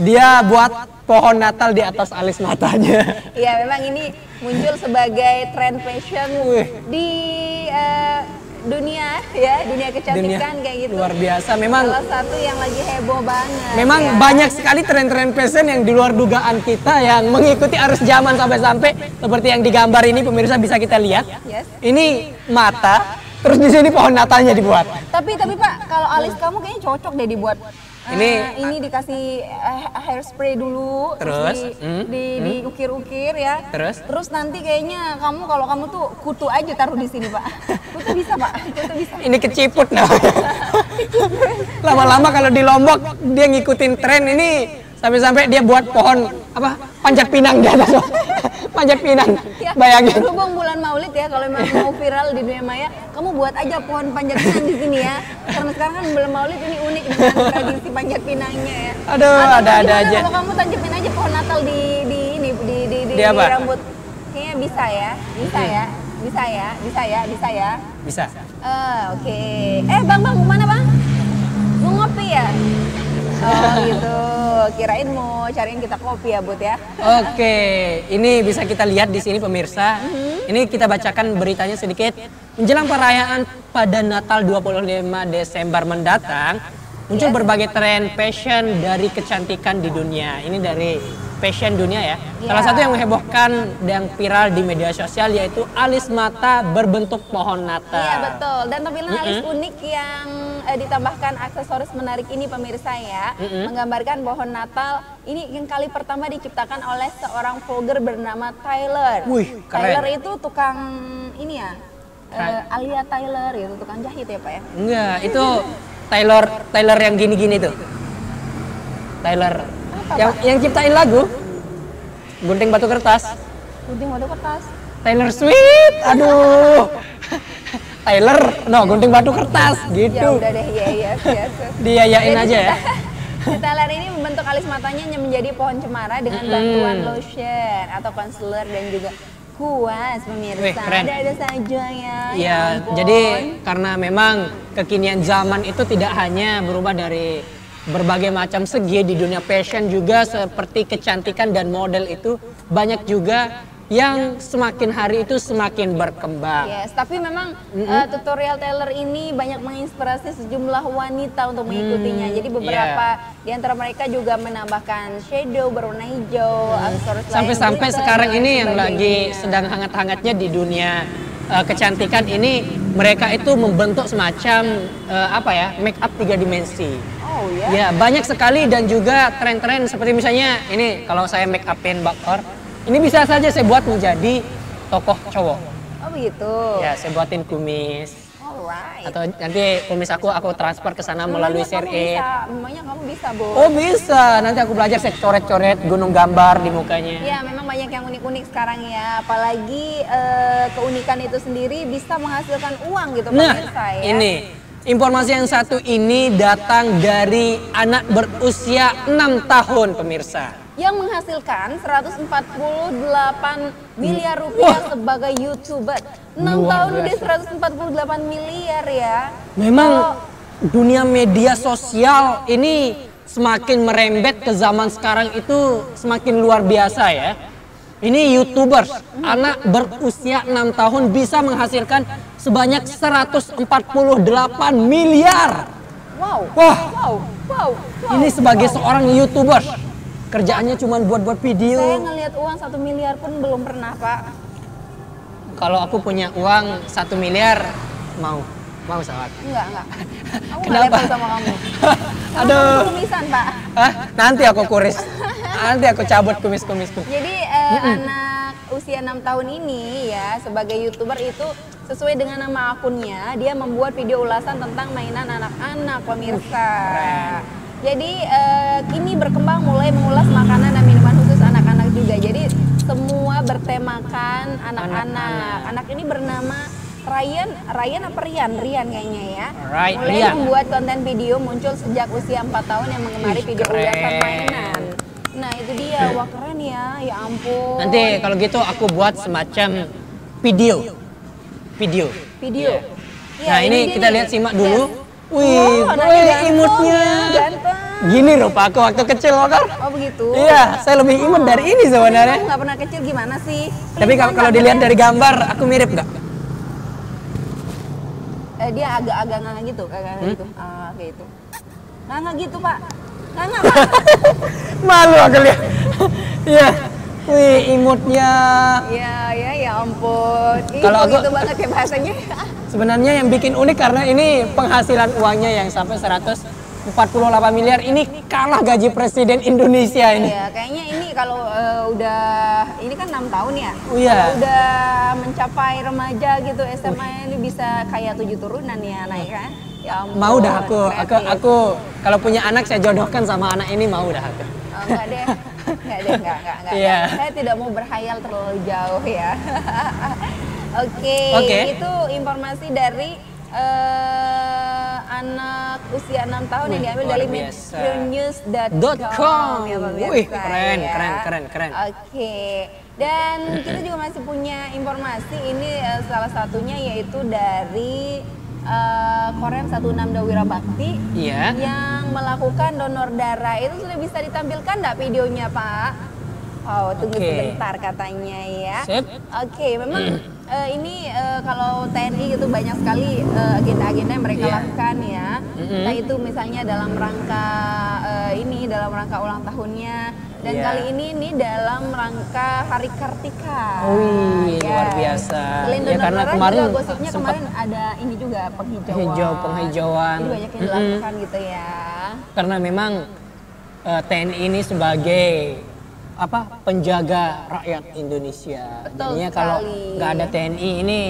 Dia buat pohon Natal di atas alis matanya. Iya, memang ini muncul sebagai tren fashion Wih. di uh, dunia ya, dunia kecantikan dunia, kayak gitu. Luar biasa, memang salah satu yang lagi heboh banget. Memang ya, banyak sekali tren-tren fashion yang di luar dugaan kita yang mengikuti arus zaman sampai-sampai seperti yang digambar ini pemirsa, bisa kita lihat. Yes. Ini mata, terus di sini pohon Natalnya dibuat. Tapi tapi Pak, kalau alis kamu kayaknya cocok deh dibuat. Ini uh, ini dikasih uh, hairspray dulu, terus di, mm, di, mm, diukir-ukir ya. Terus terus nanti kayaknya kamu kalau kamu tuh kutu aja taruh di sini Pak. Kutu bisa Pak, kutu bisa. Ini keciput nah. Lama-lama kalau di Lombok dia ngikutin tren ini sampai-sampai dia buat pohon apa panjat pinang di atas. Panjat pinang. Ya, bayangin. Berhubung bulan Maulid ya, kalau memang mau viral di dunia maya, kamu buat aja pohon panjat pinang di sini ya. Karena sekarang kan bulan Maulid ini unik dengan tradisi panjat pinangnya ya. Aduh, ada-ada aja. Kalau kamu tanjepin aja pohon Natal di di ini di di di, di, di rambut. Kayaknya bisa ya. Bisa ya. Bisa ya. Bisa ya, bisa ya. Bisa. Eh, uh, oke. Okay. Eh, Bang, Bang, mau mana, Bang? Mau ngopi ya? Oh gitu, kirain mau cariin kita kopi ya Bud ya. Oke, ini bisa kita lihat di sini pemirsa. Mm-hmm. Ini kita bacakan beritanya sedikit. Menjelang perayaan pada Natal dua puluh lima Desember mendatang, muncul yes, berbagai tren fashion dari kecantikan di dunia. Ini dari fashion dunia ya. Yeah. Salah satu yang menghebohkan dan viral di media sosial yaitu alis mata berbentuk pohon natal. Iya, yeah, betul. Dan tampilan mm -hmm. alis unik yang eh, ditambahkan aksesoris menarik ini pemirsa ya, mm -hmm. menggambarkan pohon natal. Ini yang kali pertama diciptakan oleh seorang vlogger bernama Tyler. Wih, keren. Tyler itu tukang ini ya, eh, Alia Tyler itu tukang jahit ya Pak ya? Enggak, itu Tyler Tyler yang gini-gini tuh. Tyler apa, yang, yang ciptain lagu Gunting Batu Kertas. Gunting Batu Kertas. Tyler Swift. Aduh. Tyler, no Gunting Batu Kertas gitu. Ya udah deh, ya ya. Diayain aja ya. Tyler ini membentuk alis matanya menjadi pohon cemara dengan hmm. bantuan lotion atau concealer dan juga kuas pemirsa. Ada ada saja ya. Iya, jadi karena memang kekinian zaman itu tidak hanya berubah dari berbagai macam segi di dunia fashion, juga seperti kecantikan dan model itu banyak juga yang semakin hari itu semakin berkembang. Yes, tapi memang mm-hmm. uh, tutorial Taylor ini banyak menginspirasi sejumlah wanita untuk mengikutinya. Jadi beberapa yeah. di antara mereka juga menambahkan shadow berwarna hijau, aksesoris. Sampai-sampai sekarang ini yang lagi sedang hangat-hangatnya di dunia uh, kecantikan ini, mereka itu membentuk semacam uh, apa ya, make up tiga dimensi. Oh, ya? Ya, banyak sekali dan juga tren-tren seperti misalnya ini kalau saya make upin Mbak Kor, ini bisa saja saya buat menjadi tokoh cowok. Oh begitu. Ya, saya buatin kumis. Alright. Atau nanti kumis aku aku transfer ke sana melalui seri. Memangnya kamu bisa, Bu? Oh, bisa. Nanti aku belajar saya coret-coret gunung gambar di mukanya. Ya, memang banyak yang unik-unik sekarang ya. Apalagi eh, keunikan itu sendiri bisa menghasilkan uang gitu pemirsa ya. Nah, ini. Informasi yang satu ini datang dari anak berusia enam tahun pemirsa. Yang menghasilkan seratus empat puluh delapan miliar rupiah Wah. Sebagai YouTuber. enam tahun udah seratus empat puluh delapan miliar ya. Memang oh. dunia media sosial ini semakin merembet ke zaman sekarang itu semakin luar biasa ya. Ini YouTubers, anak berusia enam tahun bisa menghasilkan sebanyak seratus empat puluh delapan miliar. Wow. Wah. Wow. Wow. Wow. Ini sebagai wow. seorang YouTuber, kerjaannya cuma buat-buat video. Saya ngelihat uang satu miliar pun belum pernah, Pak. Kalau aku punya uang satu miliar, mau. Mau sawat? Enggak, enggak. Aku kenapa? Gak sama kamu. Aduh. Kumisan, Pak. Hah? Nanti aku kuris. Nanti aku cabut kumis-kumisku. Jadi eh, mm -mm. anak usia enam tahun ini ya sebagai YouTuber itu sesuai dengan nama akunnya, dia membuat video ulasan tentang mainan anak-anak pemirsa. Uh, Jadi eh, kini berkembang mulai mengulas makanan dan minuman khusus anak-anak juga. Jadi semua bertemakan anak-anak. Anak ini bernama Ryan, Ryan apa Ryan? Ryan kayaknya ya. Right, mulai Ryan. Membuat konten video muncul sejak usia empat tahun yang mengemari Ih, video ulasan mainan. Nah itu dia, wah keren ya, ya ampun. Nanti kalau gitu aku buat semacam video. Video. Video. Yeah. Yeah, nah ini, ini kita lihat simak dulu. Yeah. Wih, oh, wih imutnya. Ganteng. Gini rupa aku waktu kecil loh. Oh begitu? Iya, saya lebih imut oh. dari ini sebenarnya. Nggak pernah kecil gimana sih? Tapi kalau, kalau dilihat dari gambar, aku mirip nggak? Eh, dia agak-agak nganga gitu, agak hmm? gitu, ah, kayak itu. Nganga gitu pak, nganga pak. Malu aku lihat. Iya, wih imutnya. Iya, iya, ya ampun. Kalau aku gitu banget ya bahasanya. Sebenarnya yang bikin unik karena ini penghasilan uangnya yang sampai seratus empat puluh delapan miliar ini kalah gaji presiden Indonesia ini. Iya, kayaknya ini kalau uh, udah ini kan enam tahun ya. Oh, iya. Kalau udah mencapai remaja gitu S M A ini bisa kayak tujuh turunan ya naik kan. Ya ampun, mau dah aku, aku aku kalau punya anak saya jodohkan sama anak ini mau dah aku. Oh, enggak deh. Enggak deh, enggak enggak enggak. Yeah. Saya tidak mau berhayal terlalu jauh ya. Oke, okay. okay. itu informasi dari Uh, anak usia enam tahun yang diambil dari news dot com ya pemirsa. Wih, keren, ya. keren, keren, keren. Oke, okay. dan kita juga masih punya informasi ini uh, salah satunya yaitu dari uh, Korem seratus enam puluh dua Wirabakti yeah. yang melakukan donor darah. Itu sudah bisa ditampilkan enggak videonya, Pak? Oh, tunggu okay. sebentar katanya ya. Oke, okay, memang mm. uh, ini uh, kalau T N I itu banyak sekali agenda-agenda uh, yang mereka yeah. lakukan ya. Mm-hmm. Nah itu misalnya dalam rangka uh, ini, dalam rangka ulang tahunnya. Dan yeah. kali ini ini dalam rangka Hari Kartika. Wih, yeah. luar biasa. Ya, karena kemarin gosipnya kemarin ada ini juga penghijauan. Hijau, penghijauan. Jadi banyak yang dilakukan mm-hmm. gitu ya. Karena memang uh, T N I ini sebagai apa penjaga rakyat Indonesia. Betul. Kalau nggak ada T N I ini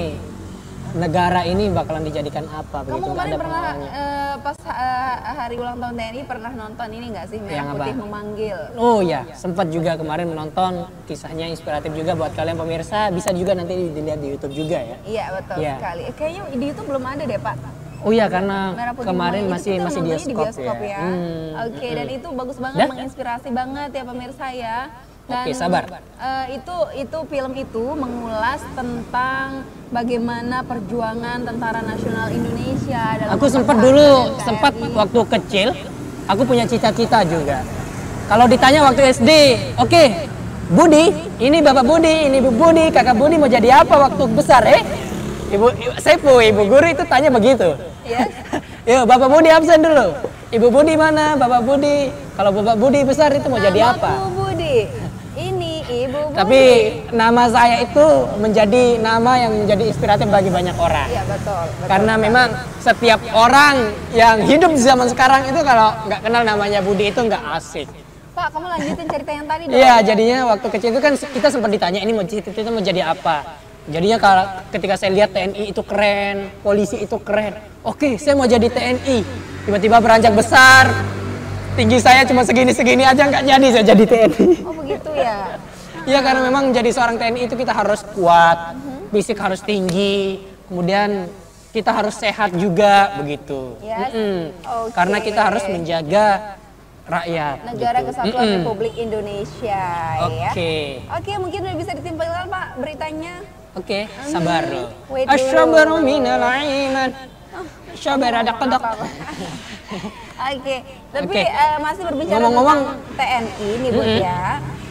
negara ini bakalan dijadikan apa? Kamu begitu? Kemarin ada pernah uh, pas uh, hari ulang tahun T N I pernah nonton ini nggak sih, Merah Putih Memanggil? Oh ya, sempat juga kemarin menonton, kisahnya inspiratif juga buat kalian pemirsa, bisa juga nanti dilihat di YouTube juga ya? Iya betul ya. sekali. Kayaknya di YouTube belum ada deh Pak. Oh iya, karena kemarin masih masih bioskop, di bioskop ya. ya. Hmm, Oke, okay, hmm. dan itu bagus banget, dan menginspirasi banget ya pemirsa ya. Dan Oke, sabar. Uh, itu itu film itu mengulas tentang bagaimana perjuangan Tentara Nasional Indonesia dalam Aku sempat dulu sempat waktu kecil aku punya cita-cita juga. Kalau ditanya waktu S D, oke, okay, Budi, ini Bapak Budi, ini Bu Budi, Kakak Budi mau jadi apa waktu besar eh? Ibu, ibu Sepu, Ibu Guru itu tanya begitu. Yes. Yo, Bapak Budi absen dulu. Ibu Budi mana? Bapak Budi. Kalau Bapak Budi besar itu mau nama jadi apa? Ibu Budi. Ini Ibu Budi. Tapi nama saya itu menjadi nama yang menjadi inspiratif bagi banyak orang. Iya, betul, betul. Karena memang setiap orang yang hidup di zaman sekarang itu kalau nggak kenal namanya Budi itu nggak asik. Pak, kamu lanjutin cerita yang tadi dong. Iya, jadinya waktu kecil itu kan kita sempat ditanya ini mau cita-cita mau jadi apa? Jadinya kalau ketika saya lihat T N I itu keren, polisi itu keren. Oke, saya mau jadi T N I. Tiba-tiba beranjak besar, tinggi saya cuma segini-segini aja nggak jadi saya jadi T N I. Oh begitu ya? Iya karena memang jadi seorang T N I itu kita harus kuat, fisik harus tinggi, kemudian kita harus sehat juga begitu. Yes. Mm-hmm. Okay. Karena kita harus menjaga rakyat Negara gitu. Kesatuan mm-hmm. Republik Indonesia. Oke. Okay. Ya? Oke, okay, mungkin udah bisa ditimpalkan Pak beritanya. Oke, okay, sabar. Asyabaru minal aiman. Asyabara daqadaq. Oke, tapi uh, masih berbicara ngomong -ngomong. tentang T N I nih Bu mm-hmm. ya.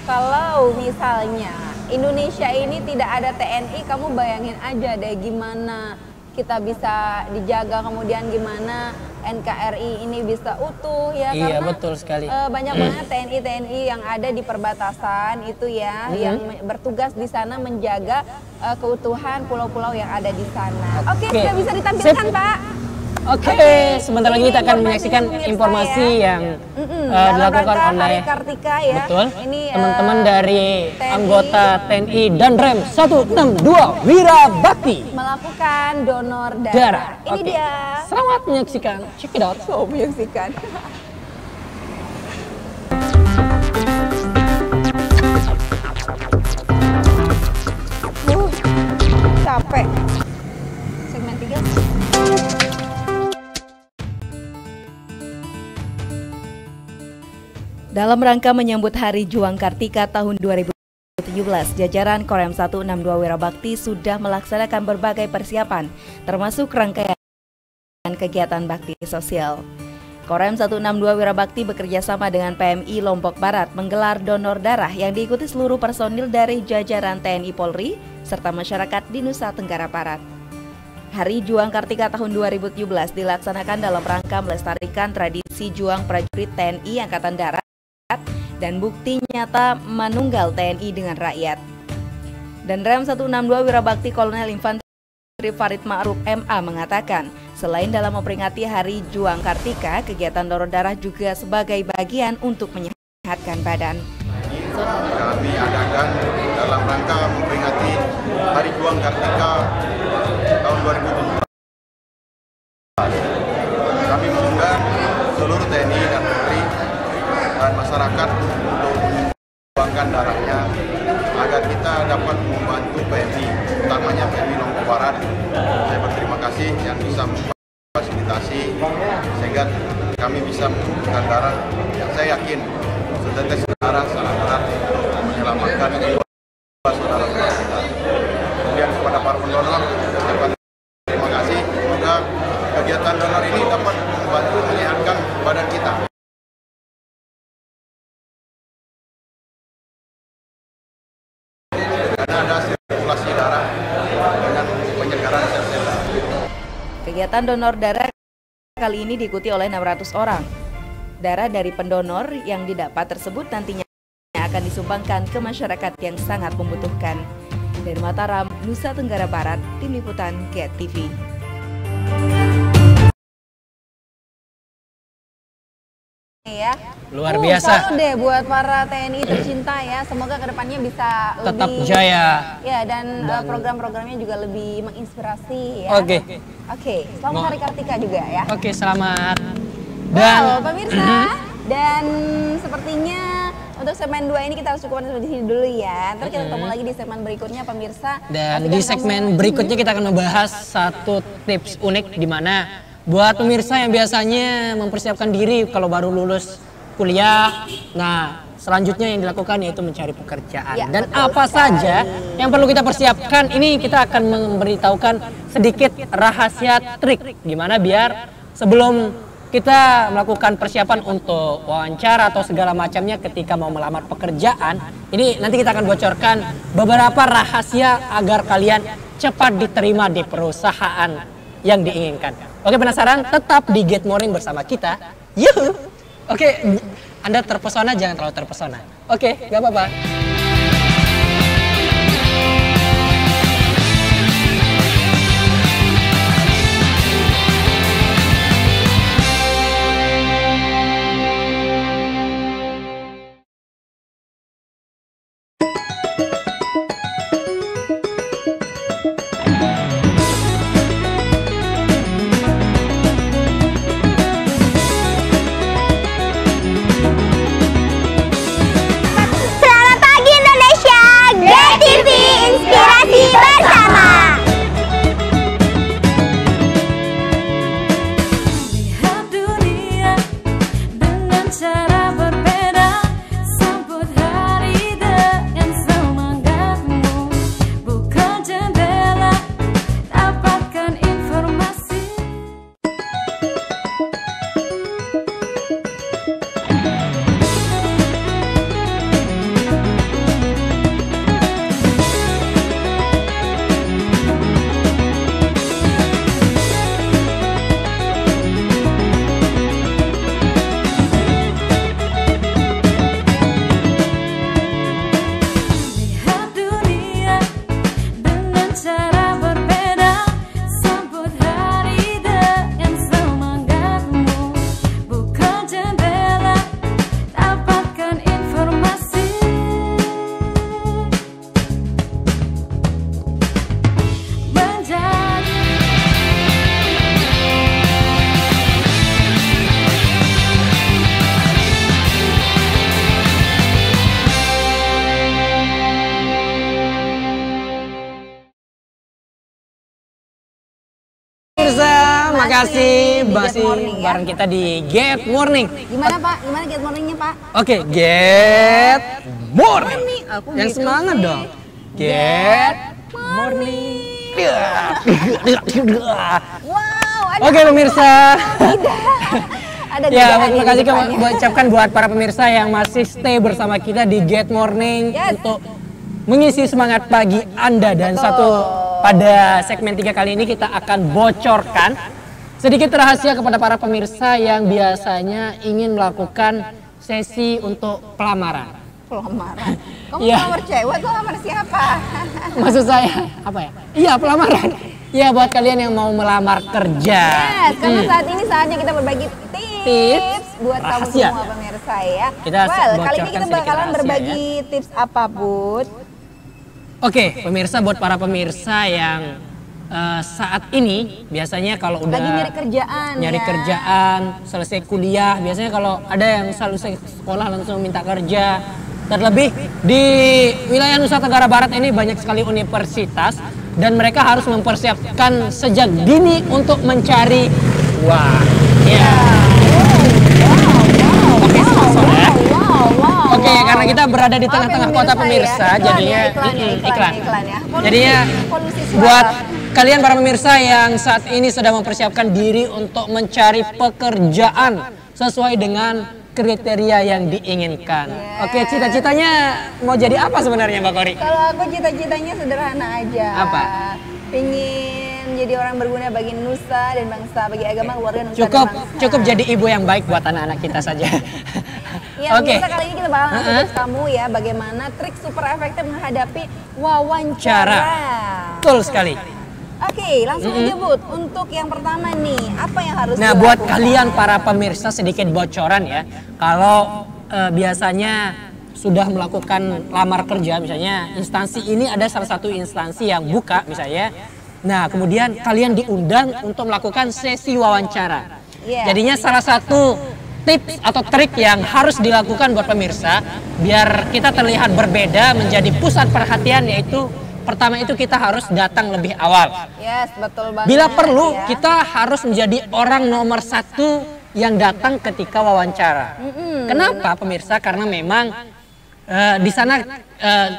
Kalau misalnya Indonesia ini tidak ada T N I, kamu bayangin aja deh gimana kita bisa dijaga, kemudian gimana N K R I ini bisa utuh ya. Iya, karena betul sekali. E, banyak banget T N I T N I yang ada di perbatasan itu ya, mm-hmm. yang bertugas di sana menjaga e, keutuhan pulau-pulau yang ada di sana. Oke, okay, okay. sudah bisa ditampilkan Sip. Pak. Oke, okay. okay. sebentar lagi kita akan menyaksikan informasi ya. yang mm-hmm. uh, dilakukan oleh Kartika ya. Betul. Teman-teman uh, dari T N I. Anggota T N I dan Rem seratus enam puluh dua Wirabakti melakukan donor darah. darah. Ini okay. dia. Selamat menyaksikan. Check it out. So, menyaksikan. uh, capek. Segmen tiga. Dalam rangka menyambut Hari Juang Kartika tahun dua ribu tujuh belas, jajaran Korem seratus enam puluh dua Wirabakti sudah melaksanakan berbagai persiapan, termasuk rangkaian kegiatan bakti sosial. Korem seratus enam puluh dua Wirabakti bekerja sama dengan P M I Lombok Barat menggelar donor darah yang diikuti seluruh personil dari jajaran T N I Polri serta masyarakat di Nusa Tenggara Barat. Hari Juang Kartika tahun dua ribu tujuh belas dilaksanakan dalam rangka melestarikan tradisi juang prajurit T N I Angkatan Darat dan bukti nyata manunggal T N I dengan rakyat. Dan Rem seratus enam puluh dua Wirabakti Kolonel Infanteri Farid Ma'ruf M A mengatakan, selain dalam memperingati Hari Juang Kartika, kegiatan donor darah juga sebagai bagian untuk menyehatkan badan. Kami adakan dalam rangka memperingati Hari Juang Kartika tahun dua ribu tujuh belas. Kami mengundang seluruh T N I dan dan masyarakat untuk menyumbangkan darahnya agar kita dapat membantu P M I, utamanya P M I Lombok Barat. Saya berterima kasih yang bisa memfasilitasi sehingga kami bisa menyumbangkan darah yang saya yakin setetes darah sangat berat untuk menyelamatkan jiwa saudara-saudara kita. Kemudian kepada para pendonor, terima kasih. Semoga kegiatan donor ini dapat membantu menyehatkan badan kita. Kegiatan donor darah kali ini diikuti oleh enam ratus orang. Darah dari pendonor yang didapat tersebut nantinya akan disumbangkan ke masyarakat yang sangat membutuhkan. Dari Mataram, Nusa Tenggara Barat, Tim Liputan Get T V. Ya. Luar uh, biasa. Salut deh buat para T N I tercinta ya. Semoga kedepannya bisa tetap lebih jaya. Ya, dan, dan... program-programnya juga lebih menginspirasi ya. Oke. Okay. Oke, okay. Selamat Hari Kartika juga ya. Oke, okay, selamat. Dan wow, pemirsa, dan sepertinya untuk segmen dua ini kita harus cukupkan sampai di sini dulu ya. Nanti kita ketemu lagi di segmen berikutnya pemirsa. Dan di segmen kamu... berikutnya kita akan membahas satu tips unik di mana buat pemirsa yang biasanya mempersiapkan diri kalau baru lulus kuliah, nah selanjutnya yang dilakukan yaitu mencari pekerjaan. Ya, dan apa sekali. saja yang perlu kita persiapkan, ini kita akan memberitahukan sedikit rahasia trik. Gimana biar sebelum kita melakukan persiapan untuk wawancara atau segala macamnya ketika mau melamar pekerjaan, ini nanti kita akan bocorkan beberapa rahasia agar kalian cepat diterima di perusahaan yang diinginkan. Oke, penasaran? Tetap di Good Morning bersama kita. Yuhu! Oke, Anda terpesona, jangan terlalu terpesona. Oke, gak apa-apa. Kasih masih bareng ya? Kita di Get Morning. Gimana Pak? Gimana Get Morningnya Pak? Oke, okay, Get Morning. morning. Aku yang gitu semangat sih. dong. Get Morning. Wow. Oke okay, pemirsa. Ada ya, terima kasih ucapkan buat para pemirsa yang masih stay bersama kita di Get Morning, yes, untuk mengisi semangat pagi Anda. Dan Betul. satu pada segmen tiga kali ini kita akan bocorkan sedikit rahasia kepada para pemirsa yang biasanya ingin melakukan sesi untuk pelamaran. Pelamaran? Kamu ya. Pelamar cewek, kamu pelamar siapa? Maksud saya, apa ya? Iya, pelamaran. Iya, buat kalian yang mau melamar kerja. Yes, karena hmm. saat ini saatnya kita berbagi tips, tips buat kamu semua pemirsa ya. Kita well, kali ini kita bakalan berbagi ya. tips apa, Bud? Oke, pemirsa, buat para pemirsa yang Uh, saat ini biasanya kalau udah lagi nyari kerjaan, nyari ya? kerjaan, selesai kuliah, biasanya kalau ada yang selesai sekolah langsung minta kerja. Terlebih di wilayah Nusa Tenggara Barat ini banyak sekali universitas dan mereka harus mempersiapkan sejak dini untuk mencari wah, ya. Oke, semuanya. Oke, okay, karena kita berada di tengah-tengah kota pemirsa, ya. jadinya iklan, iklan, iklan, iklan ya. Polusi, jadinya polusi buat kalian para pemirsa yang saat ini sedang mempersiapkan diri untuk mencari pekerjaan sesuai dengan kriteria yang diinginkan. Yeah. Oke, cita-citanya mau jadi apa sebenarnya Mbak Kori? Kalau aku cita-citanya sederhana aja. Apa? Pingin jadi orang berguna bagi nusa dan bangsa, bagi agama, keluarga, nusa cukup, dan bangsa. Cukup jadi ibu yang baik buat anak-anak kita saja. Ya, okay. Kali ini kita bakal ngasih tips kamu ya bagaimana trik super efektif menghadapi wawancara. Betul sekali. Oke, okay, langsung aja Bu. Untuk yang pertama nih, apa yang harus Nah, dilakukan? Buat kalian para pemirsa sedikit bocoran ya. Kalau eh, biasanya sudah melakukan lamar kerja misalnya, instansi ini ada salah satu instansi yang buka misalnya. Nah, kemudian kalian diundang untuk melakukan sesi wawancara. Jadinya salah satu tips atau trik yang harus dilakukan buat pemirsa biar kita terlihat berbeda menjadi pusat perhatian, yaitu pertama itu kita harus datang lebih awal. Yes, betul banget. Bila perlu ya, kita harus menjadi orang nomor satu yang datang ketika wawancara. Mm-hmm. Kenapa pemirsa? Karena memang uh, di sana uh,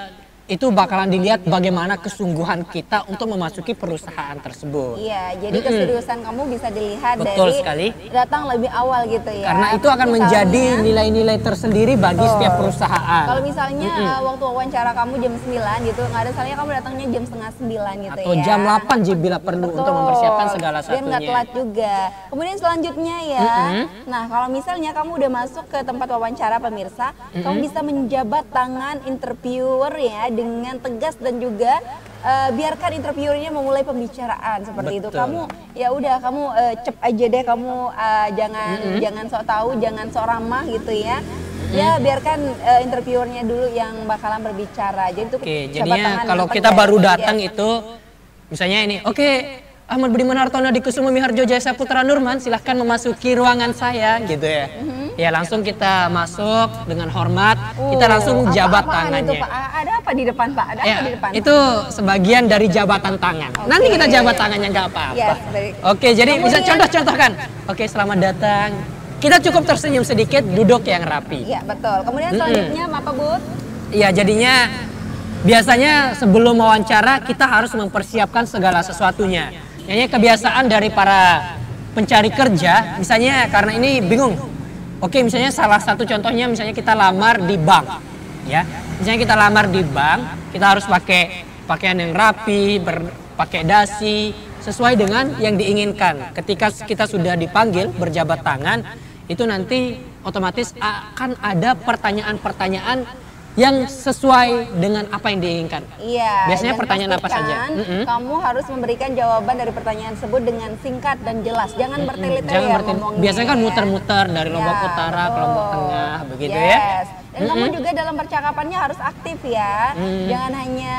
itu bakalan dilihat bagaimana kesungguhan kita untuk memasuki perusahaan tersebut. Iya, jadi mm-hmm. keseriusan kamu bisa dilihat. Betul dari sekali. Datang lebih awal gitu ya. Karena itu akan misalnya, menjadi nilai-nilai tersendiri bagi betul. setiap perusahaan. Kalau misalnya mm-hmm. waktu wawancara kamu jam sembilan gitu, nggak ada salahnya kamu datangnya jam setengah sembilan gitu. Atau ya. Atau jam delapan bila perlu betul. untuk mempersiapkan segala satunya. Biar nggak telat juga. Kemudian selanjutnya ya, mm-hmm. nah kalau misalnya kamu udah masuk ke tempat wawancara pemirsa, mm-hmm. kamu bisa menjabat tangan interviewer ya, dengan tegas dan juga uh, biarkan interviewernya memulai pembicaraan seperti Betul. itu. Kamu ya udah kamu uh, cep aja deh, kamu uh, jangan mm-hmm. jangan sok tahu, jangan sok ramah gitu ya. Ya biarkan uh, interviewernya dulu yang bakalan berbicara. Jadi itu Oke, jadinya kalau kita ya, baru datang ya. itu misalnya ini, oke okay, Ahmad Budiman Hartono di Kusumo Miharjo Jasa Putra Nurman silahkan memasuki ruangan saya gitu ya. Mm-hmm. Ya langsung kita masuk dengan hormat, kita langsung jabat apa, apa tangannya. Itu, Pak? Ada apa di depan Pak? Ada apa ya, di depan? Itu sebagian dari jabatan tangan. Okay. Nanti kita jabat tangannya nggak apa-apa. Yes, dari... Oke, jadi Kemudian... bisa contoh-contohkan. Oke, selamat datang. Kita cukup tersenyum sedikit, duduk yang rapi. Iya, betul. Kemudian selanjutnya mm-hmm. apa, Bu? Iya, jadinya biasanya sebelum wawancara kita harus mempersiapkan segala sesuatunya. Ini kebiasaan dari para pencari kerja, misalnya karena ini bingung. Oke, misalnya salah satu contohnya misalnya kita lamar di bank, ya. Misalnya kita lamar di bank, kita harus pakai pakaian yang rapi, pakai dasi, sesuai dengan yang diinginkan. Ketika kita sudah dipanggil berjabat tangan, itu nanti otomatis akan ada pertanyaan-pertanyaan yang sesuai dengan apa yang diinginkan. Iya. Biasanya pertanyaan apa saja? Mm-hmm. Kamu harus memberikan jawaban dari pertanyaan tersebut dengan singkat dan jelas. Jangan mm-hmm. bertele-tele Jangan ya bertele ngomongnya. Biasanya kan muter-muter dari Lombok ya, Utara betul. ke Lombok Tengah, begitu yes. ya. Dan mm-hmm. kamu juga dalam percakapannya harus aktif ya. Mm-hmm. Jangan hanya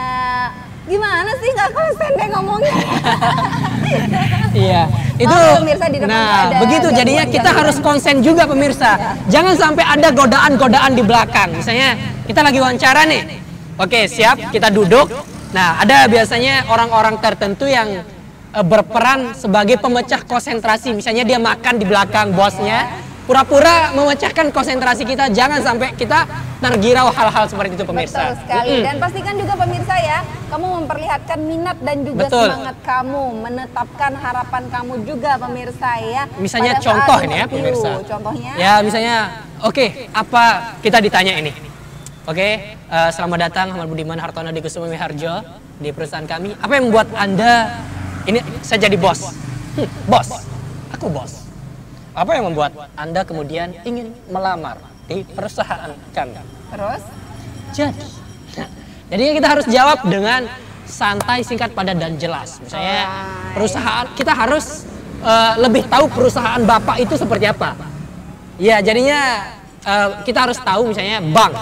gimana sih, nggak konsen deh ngomongnya. Iya. Itu oh, pemirsa di depan nah ada begitu jadinya kita jalan. harus konsen juga pemirsa, ya. Jangan sampai ada godaan-godaan di belakang. Misalnya kita lagi wawancara nih, oke siap kita duduk. Nah ada biasanya orang-orang tertentu yang berperan sebagai pemecah konsentrasi. Misalnya dia makan di belakang bosnya, pura-pura memecahkan konsentrasi kita. Jangan sampai kita tergirau hal-hal seperti itu pemirsa. Betul sekali. Mm-hmm. Dan pastikan juga pemirsa ya, kamu memperlihatkan minat dan juga Betul. semangat kamu, menetapkan harapan kamu juga pemirsa ya. Misalnya contoh ini ya pemirsa. Contohnya? Ya misalnya, oke okay, apa kita ditanya ini? Oke, okay, uh, selamat datang Ahmad Budiman Hartono di Kusumo Miharjo di perusahaan kami. Apa yang membuat Anda ini saya jadi bos? Hm, bos, aku bos. Apa yang membuat Anda kemudian ingin melamar di perusahaan kami? Terus? Jadi, nah, jadinya kita harus jawab dengan santai, singkat, padat, dan jelas. Misalnya perusahaan, kita harus uh, lebih tahu perusahaan Bapak itu seperti apa. Ya, jadinya uh, kita harus tahu misalnya bank.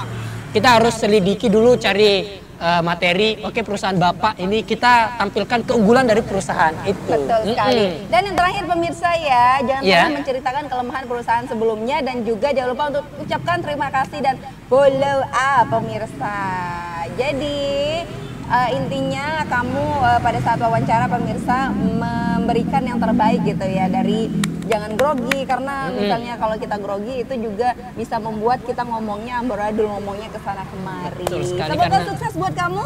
Kita harus selidiki dulu, cari Uh, materi, oke okay, perusahaan Bapak ini kita tampilkan keunggulan dari perusahaan itu. Betul sekali. Mm-hmm. Dan yang terakhir pemirsa ya, jangan yeah. lupa menceritakan kelemahan perusahaan sebelumnya dan juga jangan lupa untuk ucapkan terima kasih dan follow up pemirsa. Jadi uh, intinya kamu uh, pada saat wawancara pemirsa memberikan yang terbaik gitu ya, dari jangan grogi, karena misalnya mm. kalau kita grogi itu juga bisa membuat kita ngomongnya amburadul, ngomongnya kesana kemari. Semoga karena... sukses buat kamu.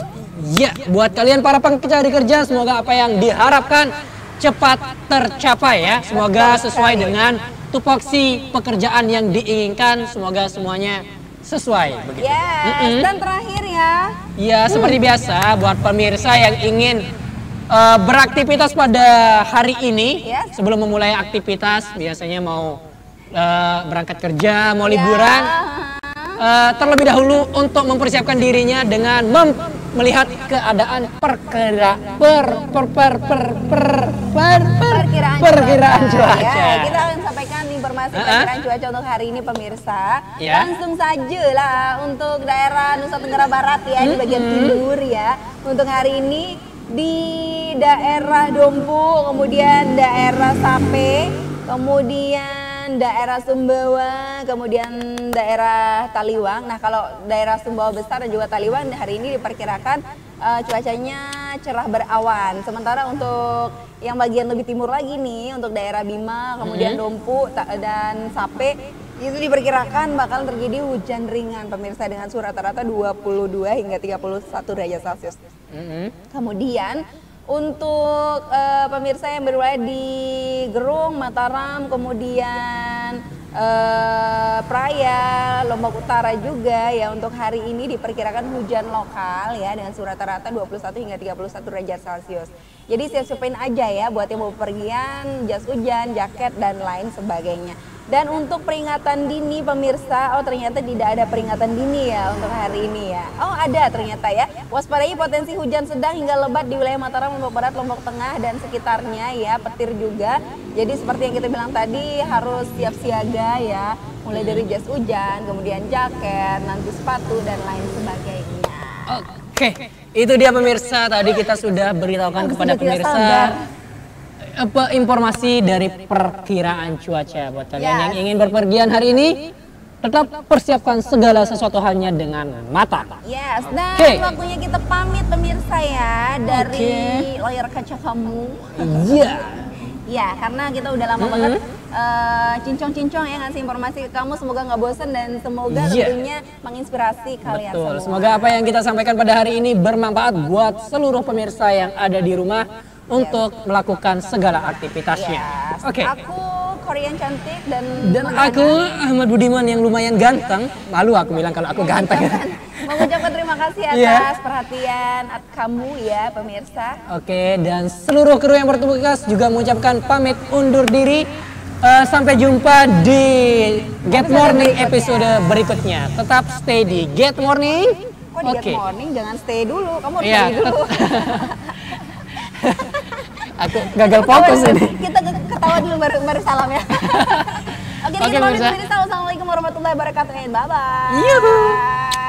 Ya, buat kalian para pencari kerja, semoga apa yang diharapkan cepat tercapai ya. Semoga sesuai dengan tupoksi pekerjaan yang diinginkan. Semoga semuanya sesuai. Begitu. Yes. Mm-mm. Dan terakhir ya. Ya, hmm. seperti biasa buat pemirsa yang ingin Uh, beraktivitas pada hari ini, yes. sebelum memulai aktivitas biasanya mau uh, berangkat kerja, mau liburan, yeah. uh, terlebih dahulu untuk mempersiapkan dirinya dengan mem melihat keadaan perkiraan per per per per per per perkiraan cuaca. Ya, kita akan sampaikan informasi uh -huh. perkiraan cuaca untuk hari ini pemirsa. Yeah. Langsung sajalah untuk daerah Nusa Tenggara Barat ya, mm-hmm. di bagian timur ya. Untuk hari ini di daerah Dompu, kemudian daerah Sape, kemudian daerah Sumbawa, kemudian daerah Taliwang. Nah, kalau daerah Sumbawa Besar dan juga Taliwang hari ini diperkirakan uh, cuacanya cerah berawan. Sementara untuk yang bagian lebih timur lagi nih, untuk daerah Bima, kemudian mm-hmm. Dompu dan Sape, itu diperkirakan bakal terjadi hujan ringan pemirsa dengan suhu rata-rata dua puluh dua hingga tiga puluh satu derajat Celcius. Mm-hmm. Kemudian untuk uh, pemirsa yang berada di Gerung, Mataram, kemudian uh, Praja, Lombok Utara juga ya, untuk hari ini diperkirakan hujan lokal ya dengan suhu rata-rata dua puluh satu hingga tiga puluh satu derajat Celcius. Jadi siap-siapin aja ya buat yang mau pergian, jas hujan, jaket dan lain sebagainya. Dan untuk peringatan dini pemirsa, oh ternyata tidak ada peringatan dini ya untuk hari ini ya. Oh ada ternyata ya, waspadai potensi hujan sedang hingga lebat di wilayah Mataram, Lombok Barat, Lombok Tengah dan sekitarnya ya, petir juga. Jadi seperti yang kita bilang tadi harus siap siaga ya, mulai dari jas hujan, kemudian jaket, nanti sepatu dan lain sebagainya. Oke, itu dia pemirsa, tadi kita sudah beritahukan oh, kepada pemirsa. Standar. Apa informasi dari perkiraan cuaca buat kalian yes. yang ingin berpergian hari ini, tetap persiapkan segala sesuatu hanya dengan mata. Yes, dan okay. waktunya kita pamit pemirsa ya dari okay. layar kaca kamu. Iya. Yeah. Ya, karena kita udah lama mm-hmm. banget uh, cincong-cincong ya ngasih informasi ke kamu. Semoga nggak bosan dan semoga yeah. tentunya menginspirasi kalian Betul. semua. Semoga apa yang kita sampaikan pada hari ini bermanfaat buat seluruh pemirsa yang ada di rumah untuk yes. melakukan segala aktivitasnya. Yes. Oke. Okay. Aku Korean cantik dan dan makanan. Aku Ahmad Budiman yang lumayan ganteng. Malu aku bilang kalau aku ganteng. Mengucapkan terima kasih atas yeah. perhatian at kamu ya pemirsa. Oke, okay. dan seluruh kru yang bertugas juga mengucapkan pamit undur diri. Uh, sampai jumpa di Get Morning episode berikutnya. Tetap stay di Get Morning. Kok di okay. Get Morning jangan stay dulu. Kamu harus yeah. stay dulu. Aku gagal fokus ini. Kita ketawa dulu baru, baru salam ya. Oke, okay, kita pamit diri. Assalamualaikum warahmatullahi wabarakatuh. Bye bye. Yuhu.